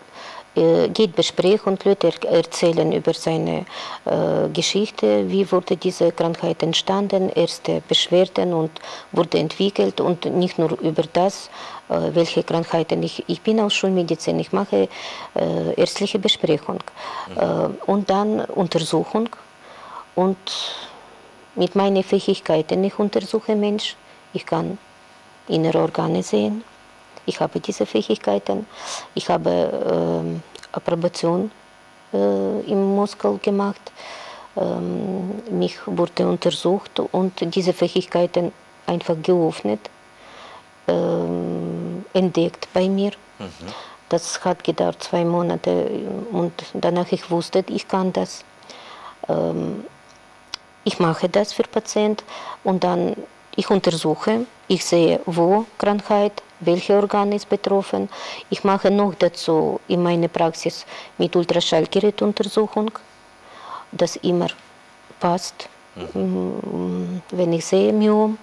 geht Besprechung, Leute erzählen über seine äh, Geschichte, wie wurde diese Krankheit entstanden, erste Beschwerden und wurde entwickelt und nicht nur über das, äh, welche Krankheiten. Ich, ich bin aus Schulmedizin, ich mache äh, ärztliche Besprechung mhm. äh, und dann Untersuchung und mit meinen Fähigkeiten, ich untersuche Menschen, ich kann innere Organe sehen. Ich habe diese Fähigkeiten, ich habe äh, Approbation äh, im Moskau gemacht, ähm, mich wurde untersucht und diese Fähigkeiten einfach geöffnet, äh, entdeckt bei mir. Mhm. Das hat gedauert zwei Monate und danach ich wusste, ich kann das. Ähm, ich mache das für Patienten und dann ich untersuche, ich sehe, wo Krankheit, welche Organ ist betroffen. Ich mache noch dazu in meiner Praxis mit Ultraschallgerätuntersuchung, das immer passt. Mhm. Wenn ich sehe Myom,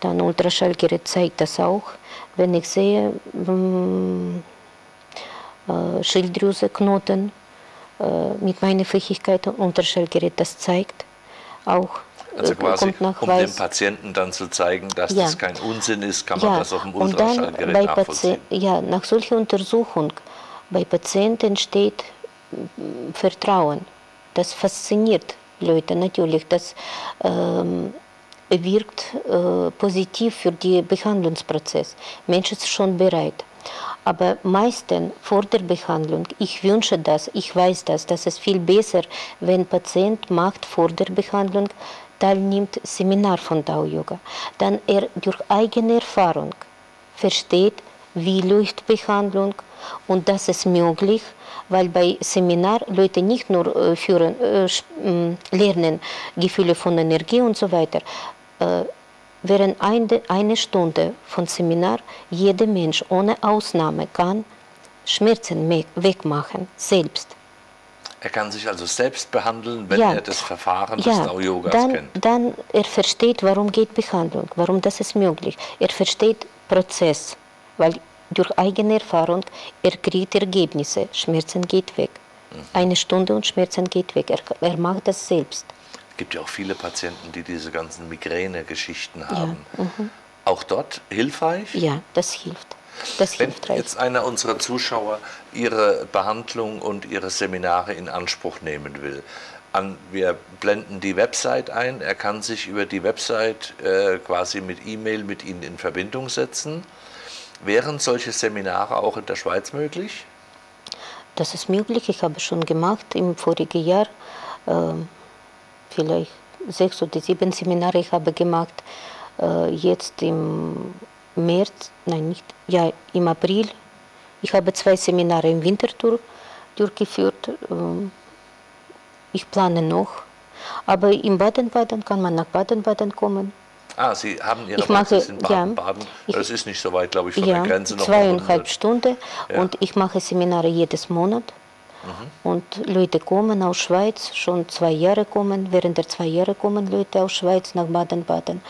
dann Ultraschallgerät zeigt das auch. Wenn ich sehe äh, Schilddrüsenknoten äh, mit meiner Fähigkeit, Ultraschallgerät das zeigt auch. Also quasi, nach, um weiß, dem Patienten dann zu zeigen, dass ja, das kein Unsinn ist, kann man ja, das auf dem Ultraschallgerät nachvollziehen. Ja, nach solcher Untersuchung bei Patienten entsteht Vertrauen. Das fasziniert Leute natürlich. Das ähm, wirkt äh, positiv für den Behandlungsprozess. Mensch ist schon bereit. Aber meistens vor der Behandlung, ich wünsche das, ich weiß das, das ist viel besser, wenn Patient macht vor der Behandlung teilnimmt Seminar von Dao Yoga, dann er durch eigene Erfahrung versteht, wie läuft Behandlung und das ist möglich, weil bei Seminar Leute nicht nur äh, führen, äh, lernen Gefühle von Energie und so weiter. Äh, während eine, eine Stunde von Seminar jeder Mensch ohne Ausnahme kann Schmerzen wegmachen, selbst. Er kann sich also selbst behandeln, wenn ja, er das Verfahren des ja, Dao Yogas dann, kennt. Dann er versteht, warum geht Behandlung, warum das ist möglich. Er versteht Prozess, weil durch eigene Erfahrung er kriegt Ergebnisse. Schmerzen geht weg. Mhm. Eine Stunde und Schmerzen geht weg. Er, er macht das selbst. Es gibt ja auch viele Patienten, die diese ganzen Migräne-Geschichten haben. Ja, mhm. Auch dort hilfreich? Ja, das hilft. Das Wenn jetzt einer unserer Zuschauer Ihre Behandlung und Ihre Seminare in Anspruch nehmen will, an, wir blenden die Website ein, er kann sich über die Website äh, quasi mit E-Mail mit Ihnen in Verbindung setzen. Wären solche Seminare auch in der Schweiz möglich? Das ist möglich, ich habe schon gemacht im vorigen Jahr, äh, vielleicht sechs oder sieben Seminare ich habe gemacht, äh, jetzt im März, nein nicht, ja im April. Ich habe zwei Seminare im Winterthur durchgeführt. Ich plane noch. Aber in Baden-Baden kann man nach Baden-Baden kommen. Ah, Sie haben Ihre Praxis in Baden-Baden. Ja, das ist nicht so weit, glaube ich, von ja, der Grenze noch. Zweieinhalb Stunden. Ja. Und ich mache Seminare jedes Monat. Mhm. Und Leute kommen aus Schweiz, schon zwei Jahre kommen. Während der zwei Jahre kommen Leute aus Schweiz nach Baden-Baden,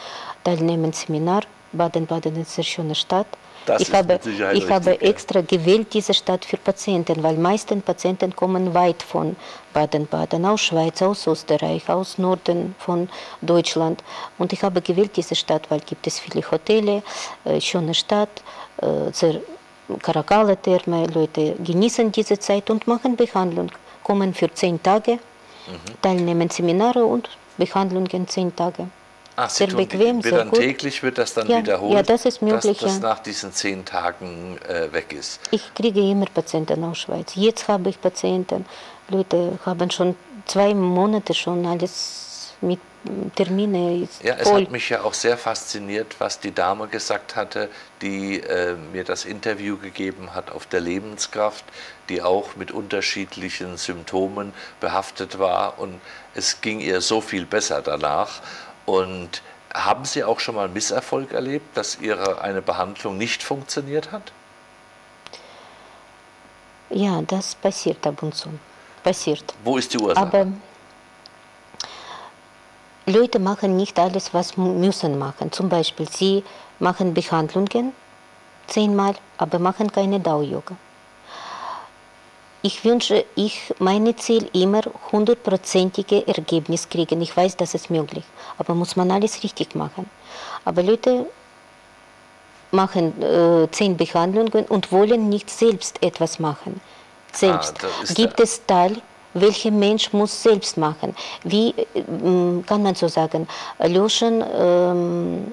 teilnehmen Seminar. Baden-Baden ist eine schöne Stadt. Das ich habe, ich richtig, habe ja. extra gewählt diese Stadt für Patienten, weil meisten Patienten kommen weit von Baden-Baden, aus Schweiz, aus Österreich, aus Norden von Deutschland. Und ich habe gewählt diese Stadt, weil gibt es viele Hotels, äh, schöne Stadt, äh, Karakala-Therme, Leute genießen diese Zeit und machen Behandlung, kommen für zehn Tage, mhm. teilnehmen Seminare und Behandlungen zehn Tage. Ach, sehr Sie bequem, sehr dann gut. Täglich wird das dann ja, wiederholt, ja, das ist möglich, dass das ja. nach diesen zehn Tagen äh, weg ist. Ich kriege immer Patienten aus Schweiz. Jetzt habe ich Patienten, Leute haben schon zwei Monate schon alles mit Termine. Ist ja, es voll. Hat mich ja auch sehr fasziniert, was die Dame gesagt hatte, die äh, mir das Interview gegeben hat auf der Lebenskraft, die auch mit unterschiedlichen Symptomen behaftet war und es ging ihr so viel besser danach. Und haben Sie auch schon mal einen Misserfolg erlebt, dass Ihre eine Behandlung nicht funktioniert hat? Ja, das passiert ab und zu. Passiert. Wo ist die Ursache? Aber Leute machen nicht alles, was müssen machen. Zum Beispiel, sie machen Behandlungen zehnmal, aber machen keine Dao-Yoga. Ich wünsche, ich, mein Ziel immer hundertprozentige Ergebnis kriegen. Ich weiß, das ist möglich, aber muss man alles richtig machen. Aber Leute machen äh, zehn Behandlungen und wollen nicht selbst etwas machen. Selbst. Ah, gibt es Teil, welcher Mensch muss selbst machen? Wie ähm, kann man so sagen, löschen ähm,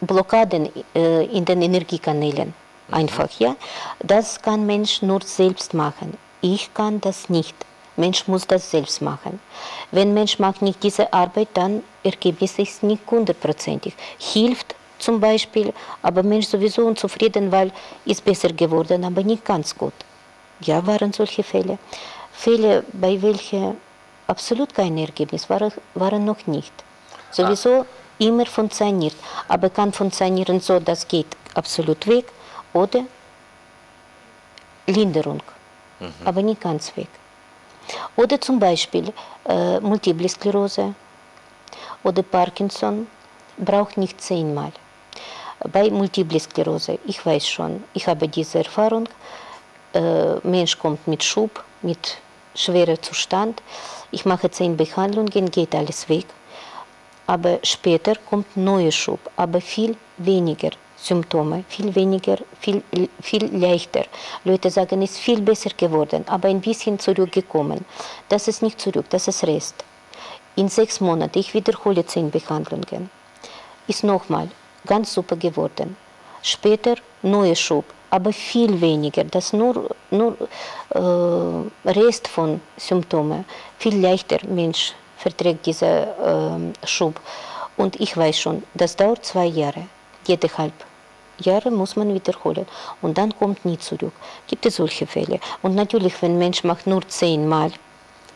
Blockaden äh, in den Energiekanälen einfach, mhm. ja? Das kann Mensch nur selbst machen. Ich kann das nicht. Mensch muss das selbst machen. Wenn Mensch macht nicht diese Arbeit, dann Ergebnis ist nicht hundertprozentig. Hilft zum Beispiel, aber Mensch sowieso unzufrieden, weil ist besser geworden, aber nicht ganz gut. Ja, waren solche Fälle. Fälle, bei welchen absolut kein Ergebnis waren, waren noch nicht. Sowieso ah. immer funktioniert, aber kann funktionieren so, das geht absolut weg oder Linderung, mhm. aber nicht ganz weg. Oder zum Beispiel äh, Multiple Sklerose oder Parkinson braucht nicht zehnmal. Bei Multiple Sklerose, ich weiß schon, ich habe diese Erfahrung, Mensch kommt mit Schub, mit schwerem Zustand. Ich mache zehn Behandlungen, geht alles weg. Aber später kommt neuer Schub, aber viel weniger Symptome, viel weniger, viel, viel leichter. Leute sagen, es ist viel besser geworden, aber ein bisschen zurückgekommen. Das ist nicht zurück, das ist Rest. In sechs Monaten, ich wiederhole zehn Behandlungen. Ist nochmal ganz super geworden. Später neuer Schub. Aber viel weniger, das nur, nur äh, Rest von Symptomen. Viel leichter Mensch verträgt diesen äh, Schub. Und ich weiß schon, das dauert zwei Jahre. Jede halbe Jahre muss man wiederholen. Und dann kommt nie zurück. Gibt es solche Fälle. Und natürlich, wenn Mensch macht nur zehnmal,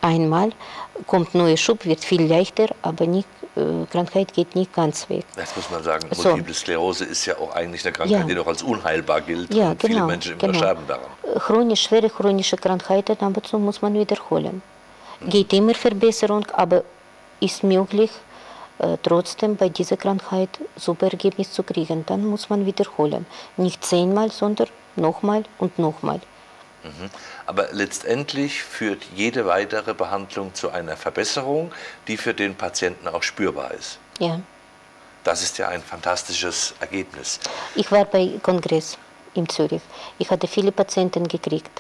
einmal kommt neuer Schub, wird viel leichter, aber nicht, äh, Krankheit geht nicht ganz weg. Das muss man sagen, Multiple so. Sklerose ist ja auch eigentlich eine Krankheit, ja. die doch als unheilbar gilt, ja, und genau, viele Menschen immer genau. sterben daran. Chronisch, schwere chronische Krankheiten, aber so muss man wiederholen. Mhm. Geht immer Verbesserung, aber ist möglich, äh, trotzdem bei dieser Krankheit super Ergebnis zu kriegen. Dann muss man wiederholen. Nicht zehnmal, sondern nochmal und nochmal. Aber letztendlich führt jede weitere Behandlung zu einer Verbesserung, die für den Patienten auch spürbar ist. Ja. Das ist ja ein fantastisches Ergebnis. Ich war bei Kongress in Zürich. Ich hatte viele Patienten gekriegt.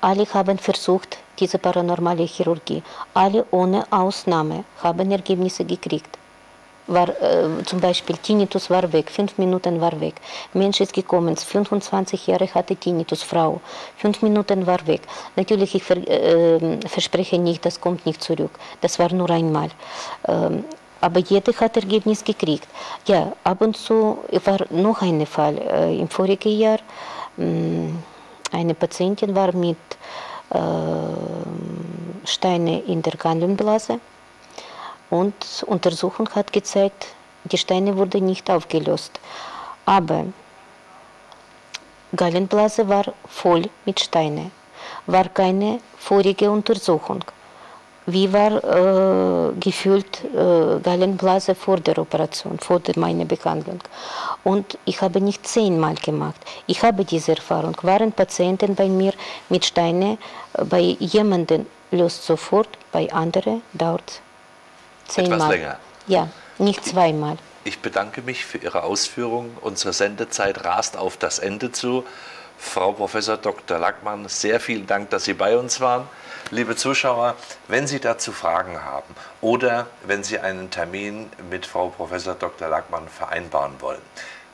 Alle haben versucht, diese paranormale Chirurgie. Alle ohne Ausnahme haben Ergebnisse gekriegt. War, äh, zum Beispiel Tinnitus war weg, fünf Minuten war weg. Mensch ist gekommen, fünfundzwanzig Jahre hatte Tinnitus, Frau, fünf Minuten war weg. Natürlich, ich ver, äh, verspreche nicht, das kommt nicht zurück. Das war nur einmal. Ähm, aber jeder hat Ergebnis gekriegt. Ja, ab und zu war noch ein Fall. Äh, im vorigen Jahr mh, eine Patientin war mit äh, Steinen in der Gallenblase. Und Untersuchung hat gezeigt, die Steine wurden nicht aufgelöst. Aber Gallenblase war voll mit Steinen. War keine vorige Untersuchung. Wie war äh, gefühlt äh, Gallenblase vor der Operation, vor der, meiner Behandlung? Und ich habe nicht zehnmal gemacht. Ich habe diese Erfahrung. Waren Patienten bei mir mit Steinen, bei jemandem löst sofort, bei anderen dauert es. Zehnmal. Etwas länger. Ja, nicht zweimal. Ich bedanke mich für Ihre Ausführungen. Unsere Sendezeit rast auf das Ende zu. Frau Professor Doktor Lackmann, sehr vielen Dank, dass Sie bei uns waren. Liebe Zuschauer, wenn Sie dazu Fragen haben oder wenn Sie einen Termin mit Frau Professor Doktor Lackmann vereinbaren wollen,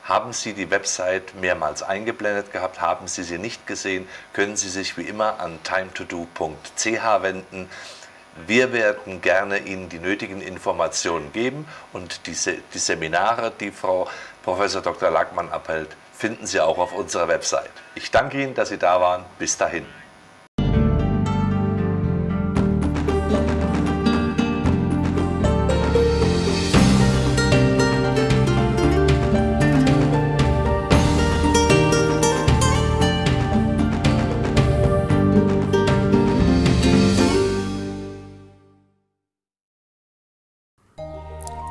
haben Sie die Website mehrmals eingeblendet gehabt, haben Sie sie nicht gesehen, können Sie sich wie immer an time to do punkt c h wenden. Wir werden gerne Ihnen die nötigen Informationen geben und diese, die Seminare, die Frau Professor Doktor Lackmann abhält, finden Sie auch auf unserer Website. Ich danke Ihnen, dass Sie da waren. Bis dahin.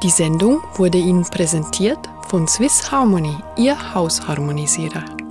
Die Sendung wurde Ihnen präsentiert von Swiss Harmony, Ihr Hausharmonisierer.